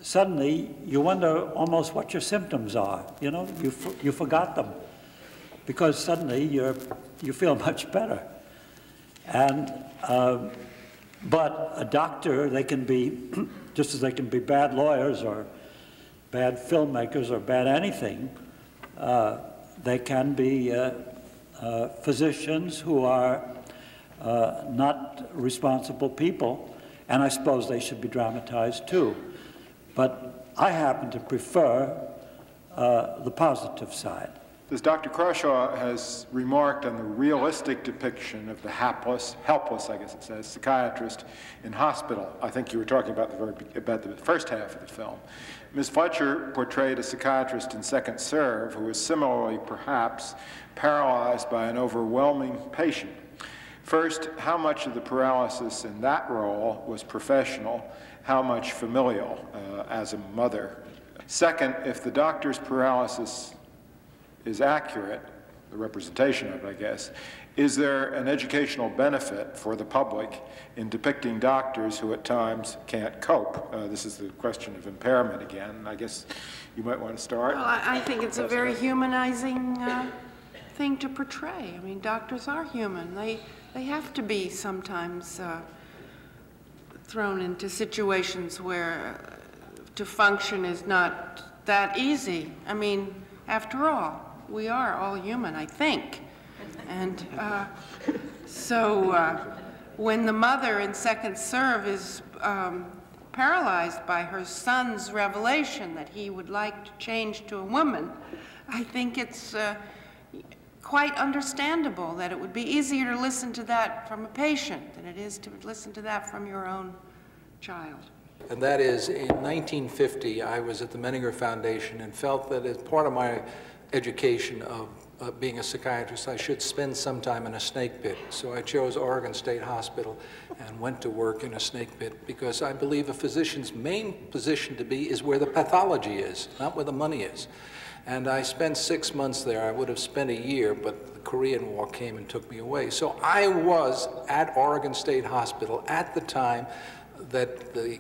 suddenly you wonder almost what your symptoms are, you know, you forgot them because suddenly you feel much better. And, but a doctor, they can be, just as they can be bad lawyers or bad filmmakers or bad anything, they can be physicians who are not responsible people, and I suppose they should be dramatized too. But I happen to prefer the positive side. As Dr. Crawshaw has remarked on the realistic depiction of the helpless, I guess it says, psychiatrist in hospital. I think you were talking about the first half of the film. Ms. Fletcher portrayed a psychiatrist in Second Serve who was similarly, perhaps, paralyzed by an overwhelming patient. First, how much of the paralysis in that role was professional, how much familial as a mother? Second, if the doctor's paralysis is accurate, the representation of it, I guess, is there an educational benefit for the public in depicting doctors who at times can't cope? This is the question of impairment again. I guess you might want to start. Well, I think it's a very humanizing thing to portray. I mean, doctors are human. They have to be sometimes thrown into situations where to function is not that easy. I mean, after all, we are all human, I think. And when the mother in Second Serve is paralyzed by her son's revelation that he would like to change to a woman, I think it's quite understandable that it would be easier to listen to that from a patient than it is to listen to that from your own child. And that is, in 1950, I was at the Menninger Foundation and felt that as part of my education of being a psychiatrist, I should spend some time in a snake pit. So I chose Oregon State Hospital and went to work in a snake pit because I believe a physician's main position to be is where the pathology is, not where the money is. And I spent 6 months there. I would have spent a year, but the Korean War came and took me away. So I was at Oregon State Hospital at the time that the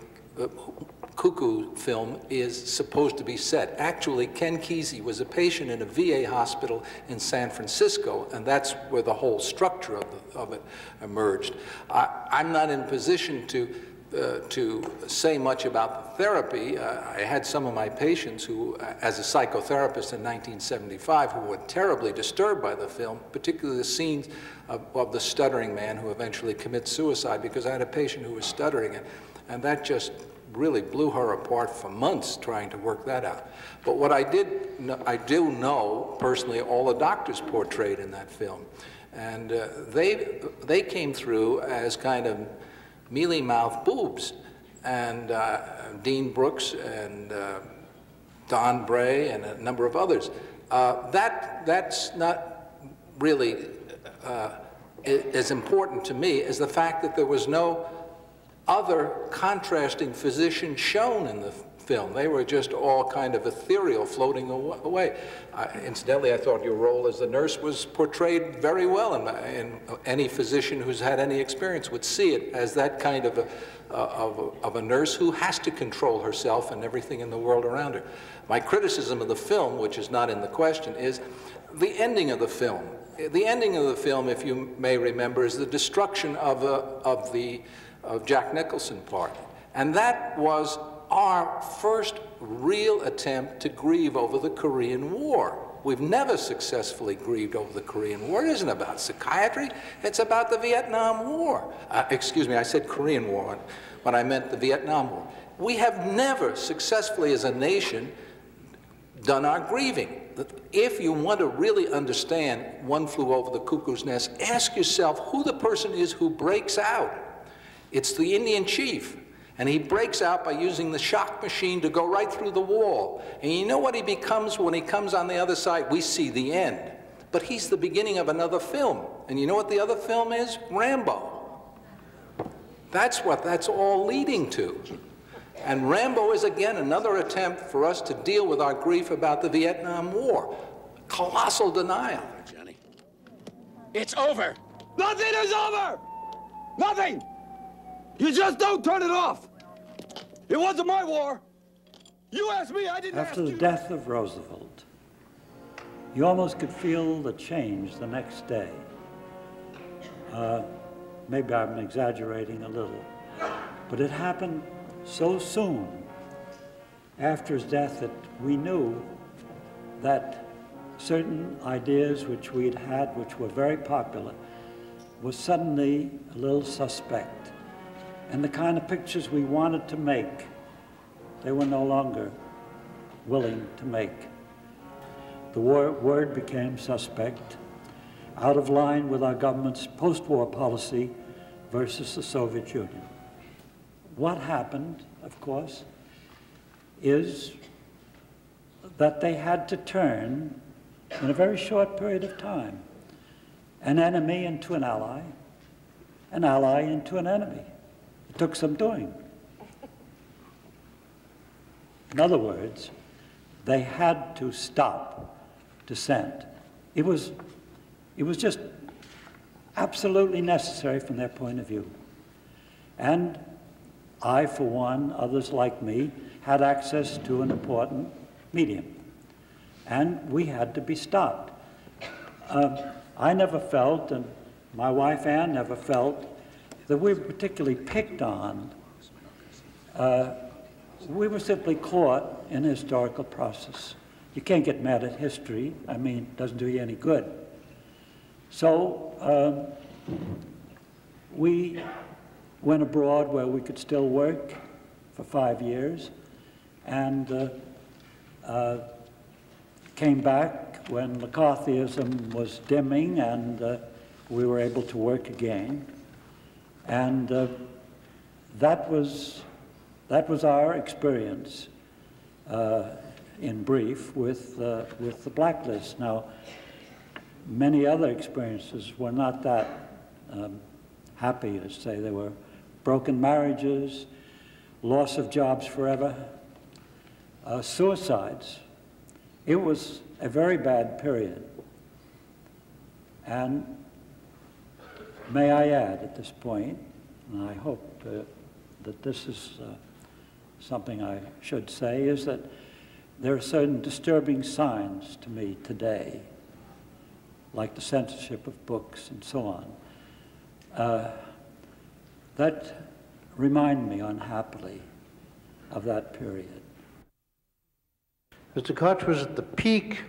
Cuckoo film is supposed to be set. Actually, Ken Kesey was a patient in a VA hospital in San Francisco, and that's where the whole structure of it emerged. I'm not in position to to say much about the therapy. I had some of my patients who, as a psychotherapist in 1975, who were terribly disturbed by the film, particularly the scenes of the stuttering man who eventually commits suicide, because I had a patient who was stuttering, and that just really blew her apart for months trying to work that out. But what I do know, personally, all the doctors portrayed in that film. And they came through as kind of mealy-mouthed boobs, and Dean Brooks and Don Bray and a number of others. That's not really as important to me as the fact that there was no other contrasting physician shown in the film. They were just all kind of ethereal, floating away. Incidentally, I thought your role as the nurse was portrayed very well, and any physician who's had any experience would see it as that kind of a nurse who has to control herself and everything in the world around her. My criticism of the film, which is not in the question, is the ending of the film. The ending of the film, if you may remember, is the destruction of Jack Nicholson part, and that was our first real attempt to grieve over the Korean War. We've never successfully grieved over the Korean War. It isn't about psychiatry. It's about the Vietnam War. Excuse me, I said Korean War when I meant the Vietnam War. We have never successfully as a nation done our grieving. If you want to really understand One Flew Over the Cuckoo's Nest, ask yourself who the person is who breaks out. It's the Indian chief. And he breaks out by using the shock machine to go right through the wall. And you know what he becomes when he comes on the other side? We see the end. But he's the beginning of another film. And you know what the other film is? Rambo. That's what that's all leading to. And Rambo is, again, another attempt for us to deal with our grief about the Vietnam War. Colossal denial. Johnny, it's over. Nothing is over! Nothing! You just don't turn it off! It wasn't my war! You asked me, I didn't ask you! After the death of Roosevelt, you almost could feel the change the next day. Maybe I'm exaggerating a little, but it happened so soon after his death that we knew that certain ideas which we'd had, which were very popular, was suddenly a little suspect. And the kind of pictures we wanted to make, they were no longer willing to make. The word became suspect, out of line with our government's post-war policy versus the Soviet Union. What happened, of course, is that they had to turn, in a very short period of time, an enemy into an ally into an enemy. It took some doing. In other words, they had to stop dissent. It was just absolutely necessary from their point of view. And I, for one, others like me, had access to an important medium. And we had to be stopped. I never felt, and my wife Ann never felt, that we were particularly picked on. We were simply caught in a historical process. You can't get mad at history. I mean, it doesn't do you any good. So we went abroad where we could still work for 5 years, and came back when McCarthyism was dimming, and we were able to work again. And that was our experience, in brief, with the blacklist. Now, many other experiences were not that happy, to say. There were broken marriages, loss of jobs forever, suicides. It was a very bad period. And may I add at this point, and I hope that this is something I should say, is that there are certain disturbing signs to me today, like the censorship of books and so on, that remind me unhappily of that period. Mr. Koch was at the peak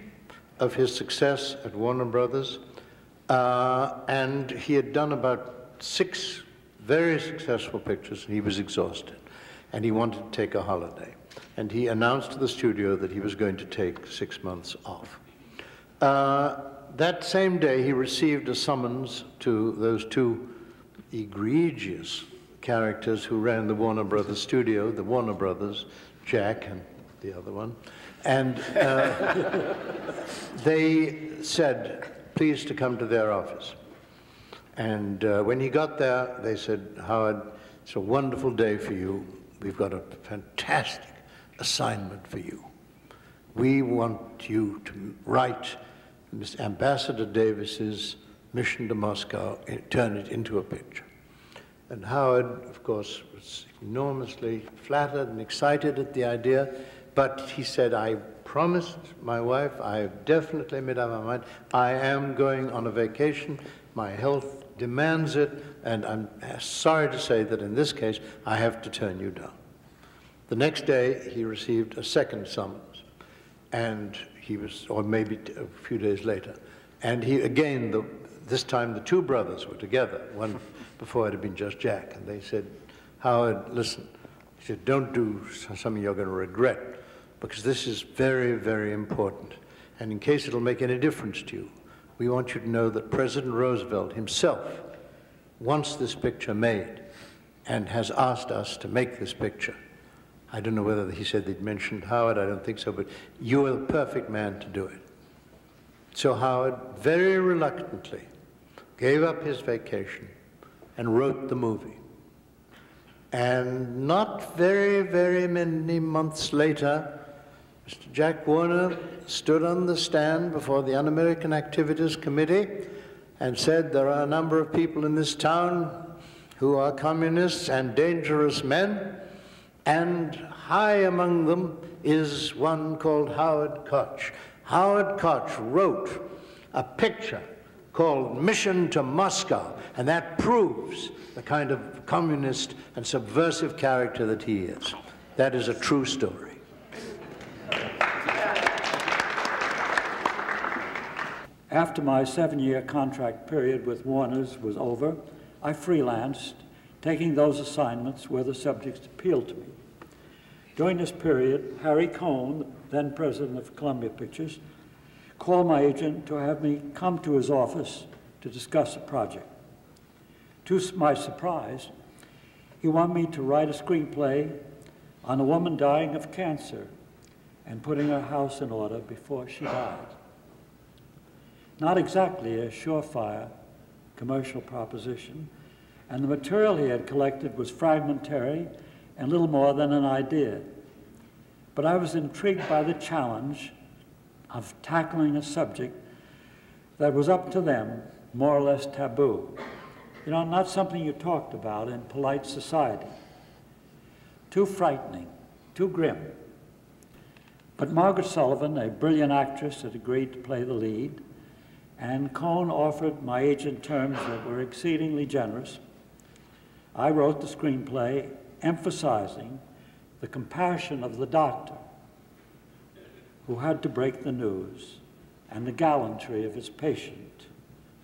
of his success at Warner Brothers, and he had done about 6 very successful pictures, and he was exhausted, and he wanted to take a holiday. And he announced to the studio that he was going to take 6 months off. That same day, he received a summons to those 2 egregious characters who ran the Warner Brothers studio, the Warner Brothers, Jack and the other one, and they said, please to come to their office. And when he got there, they said, Howard, it's a wonderful day for you. We've got a fantastic assignment for you. We want you to write Miss Ambassador Davis's Mission to Moscow and turn it into a picture. And Howard, of course, was enormously flattered and excited at the idea, but he said, I promised my wife, I've definitely made up my mind, I am going on a vacation, my health demands it, and I'm sorry to say that in this case, I have to turn you down. The next day, he received a second summons, and he was, or maybe a few days later, and he again, this time the 2 brothers were together, one before it had been just Jack, and they said, Howard, listen, he said, don't do something you're going to regret, because this is very, very important, and in case it'll make any difference to you, we want you to know that President Roosevelt himself wants this picture made and has asked us to make this picture. I don't know whether he said they'd mentioned Howard, I don't think so, but you are the perfect man to do it. So Howard very reluctantly gave up his vacation and wrote the movie. And not very, very many months later, Mr. Jack Warner stood on the stand before the Un-American Activities Committee and said, there are a number of people in this town who are communists and dangerous men, and high among them is one called Howard Koch. Howard Koch wrote a picture called Mission to Moscow, and that proves the kind of communist and subversive character that he is. That is a true story. After my 7-year contract period with Warner's was over, I freelanced, taking those assignments where the subjects appealed to me. During this period, Harry Cohn, then president of Columbia Pictures, called my agent to have me come to his office to discuss a project. To my surprise, he wanted me to write a screenplay on a woman dying of cancer and putting her house in order before she died. Not exactly a surefire commercial proposition, and the material he had collected was fragmentary and little more than an idea. But I was intrigued by the challenge of tackling a subject that was up to them, more or less taboo. You know, not something you talked about in polite society. Too frightening, too grim. But Margaret Sullivan, a brilliant actress, had agreed to play the lead, and Cohn offered my agent terms that were exceedingly generous. I wrote the screenplay emphasizing the compassion of the doctor who had to break the news and the gallantry of his patient,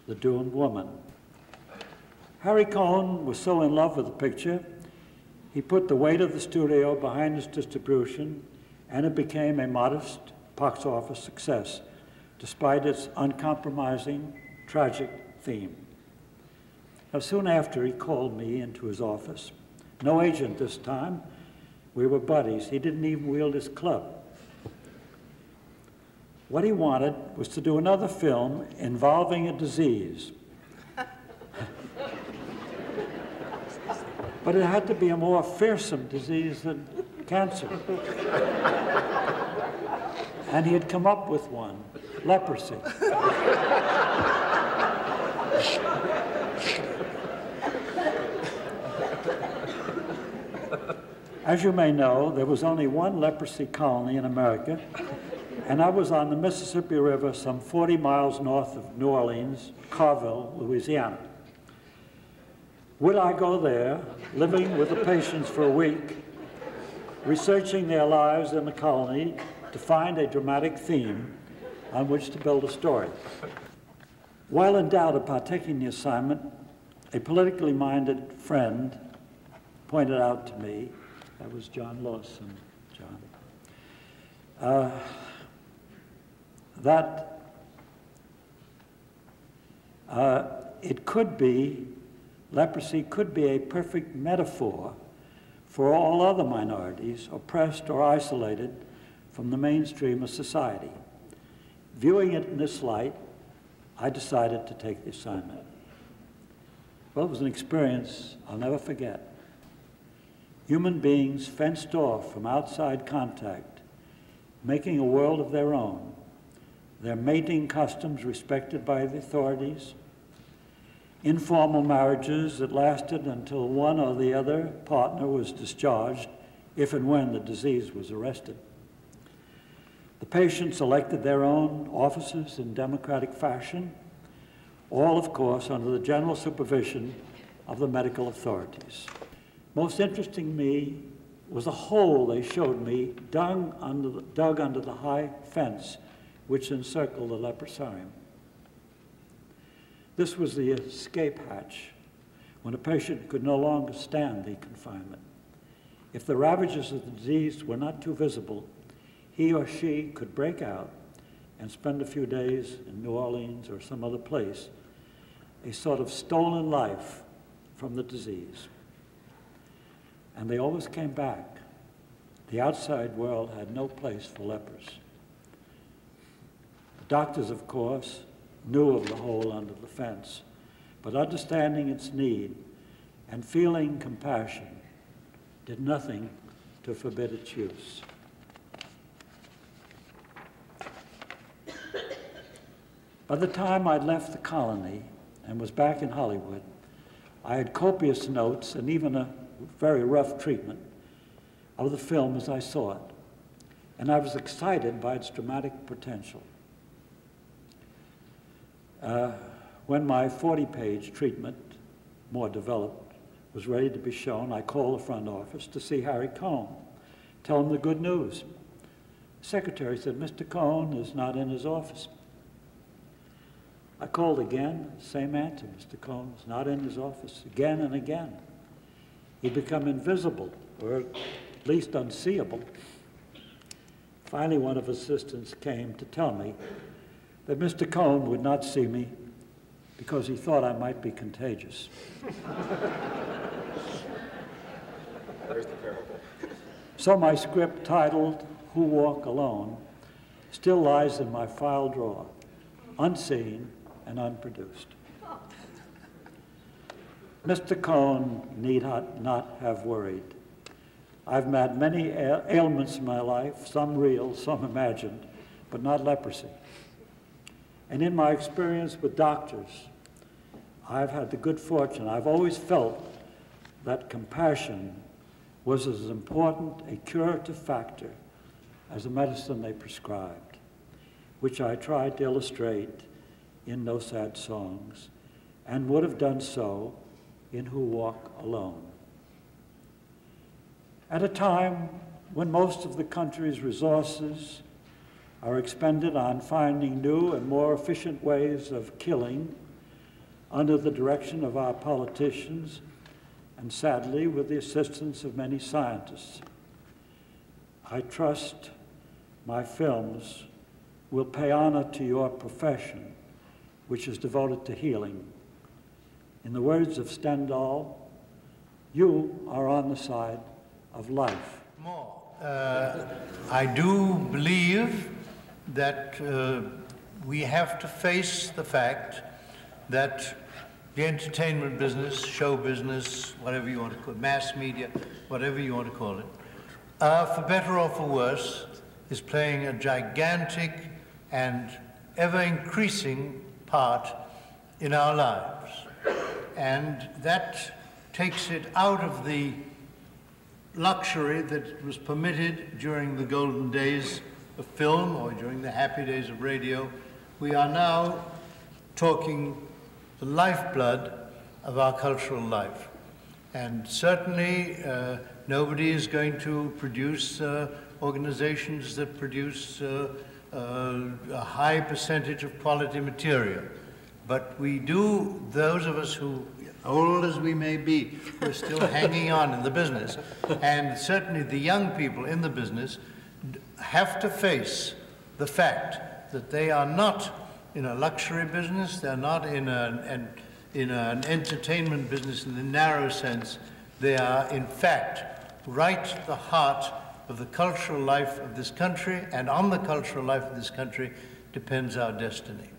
the doomed woman. Harry Cohn was so in love with the picture, he put the weight of the studio behind its distribution, and it became a modest box office success, despite its uncompromising, tragic theme. Now, soon after, he called me into his office. No agent this time. We were buddies. He didn't even wield his club. What he wanted was to do another film involving a disease. But it had to be a more fearsome disease than cancer. And he had come up with one. Leprosy. As you may know, there was only one leprosy colony in America, and I was on the Mississippi River some 40 miles north of New Orleans, Carville, Louisiana. Will I go there, living with the patients for a week, researching their lives in the colony to find a dramatic theme on which to build a story? While in doubt about taking the assignment, a politically minded friend pointed out to me, that was John Lawson, John, that it could be, leprosy could be a perfect metaphor for all other minorities oppressed or isolated from the mainstream of society. Viewing it in this light, I decided to take the assignment. Well, it was an experience I'll never forget. Human beings fenced off from outside contact, making a world of their own, their mating customs respected by the authorities, informal marriages that lasted until one or the other partner was discharged, if and when the disease was arrested. The patients elected their own officers in democratic fashion, all, of course, under the general supervision of the medical authorities. Most interesting to me was a hole they showed me dug under the high fence which encircled the leprosarium. This was the escape hatch when a patient could no longer stand the confinement. If the ravages of the disease were not too visible, he or she could break out and spend a few days in New Orleans or some other place, a sort of stolen life from the disease. And they always came back. The outside world had no place for lepers. The doctors, of course, knew of the hole under the fence, but understanding its need and feeling compassion did nothing to forbid its use. By the time I'd left the colony and was back in Hollywood, I had copious notes and even a very rough treatment of the film as I saw it, and I was excited by its dramatic potential. When my 40-page treatment, more developed, was ready to be shown, I called the front office to see Harry Cohn, tell him the good news. The secretary said, "Mr. Cohn is not in his office." I called again, same answer, "Mr. Cohn is not in his office," again and again. He'd become invisible, or at least unseeable. Finally, one of his assistants came to tell me that Mr. Cohn would not see me because he thought I might be contagious. Where's the parable? So my script, titled "Who Walk Alone," still lies in my file drawer, unseen and unproduced. Mr. Cohn need not have worried. I've met many ailments in my life, some real, some imagined, but not leprosy. And in my experience with doctors, I've had the good fortune, I've always felt that compassion was as important a curative factor as the medicine they prescribed, which I tried to illustrate in No Sad Songs, and would have done so in Who Walk Alone. At a time when most of the country's resources are expended on finding new and more efficient ways of killing under the direction of our politicians, and sadly with the assistance of many scientists, I trust my films will pay honor to your profession, which is devoted to healing. In the words of Stendhal, you are on the side of life. More. I do believe that we have to face the fact that the entertainment business, show business, whatever you want to call it, mass media, whatever you want to call it, for better or for worse, is playing a gigantic and ever-increasing part in our lives. And that takes it out of the luxury that was permitted during the golden days of film, or during the happy days of radio. We are now talking the lifeblood of our cultural life. And certainly nobody is going to produce organizations that produce a high percentage of quality material. But we do, those of us who, old as we may be, we're still hanging on in the business. And certainly the young people in the business have to face the fact that they are not in a luxury business, they're not in an entertainment business in the narrow sense. They are, in fact, right at the heart of the cultural life of this country, and on the cultural life of this country depends our destiny.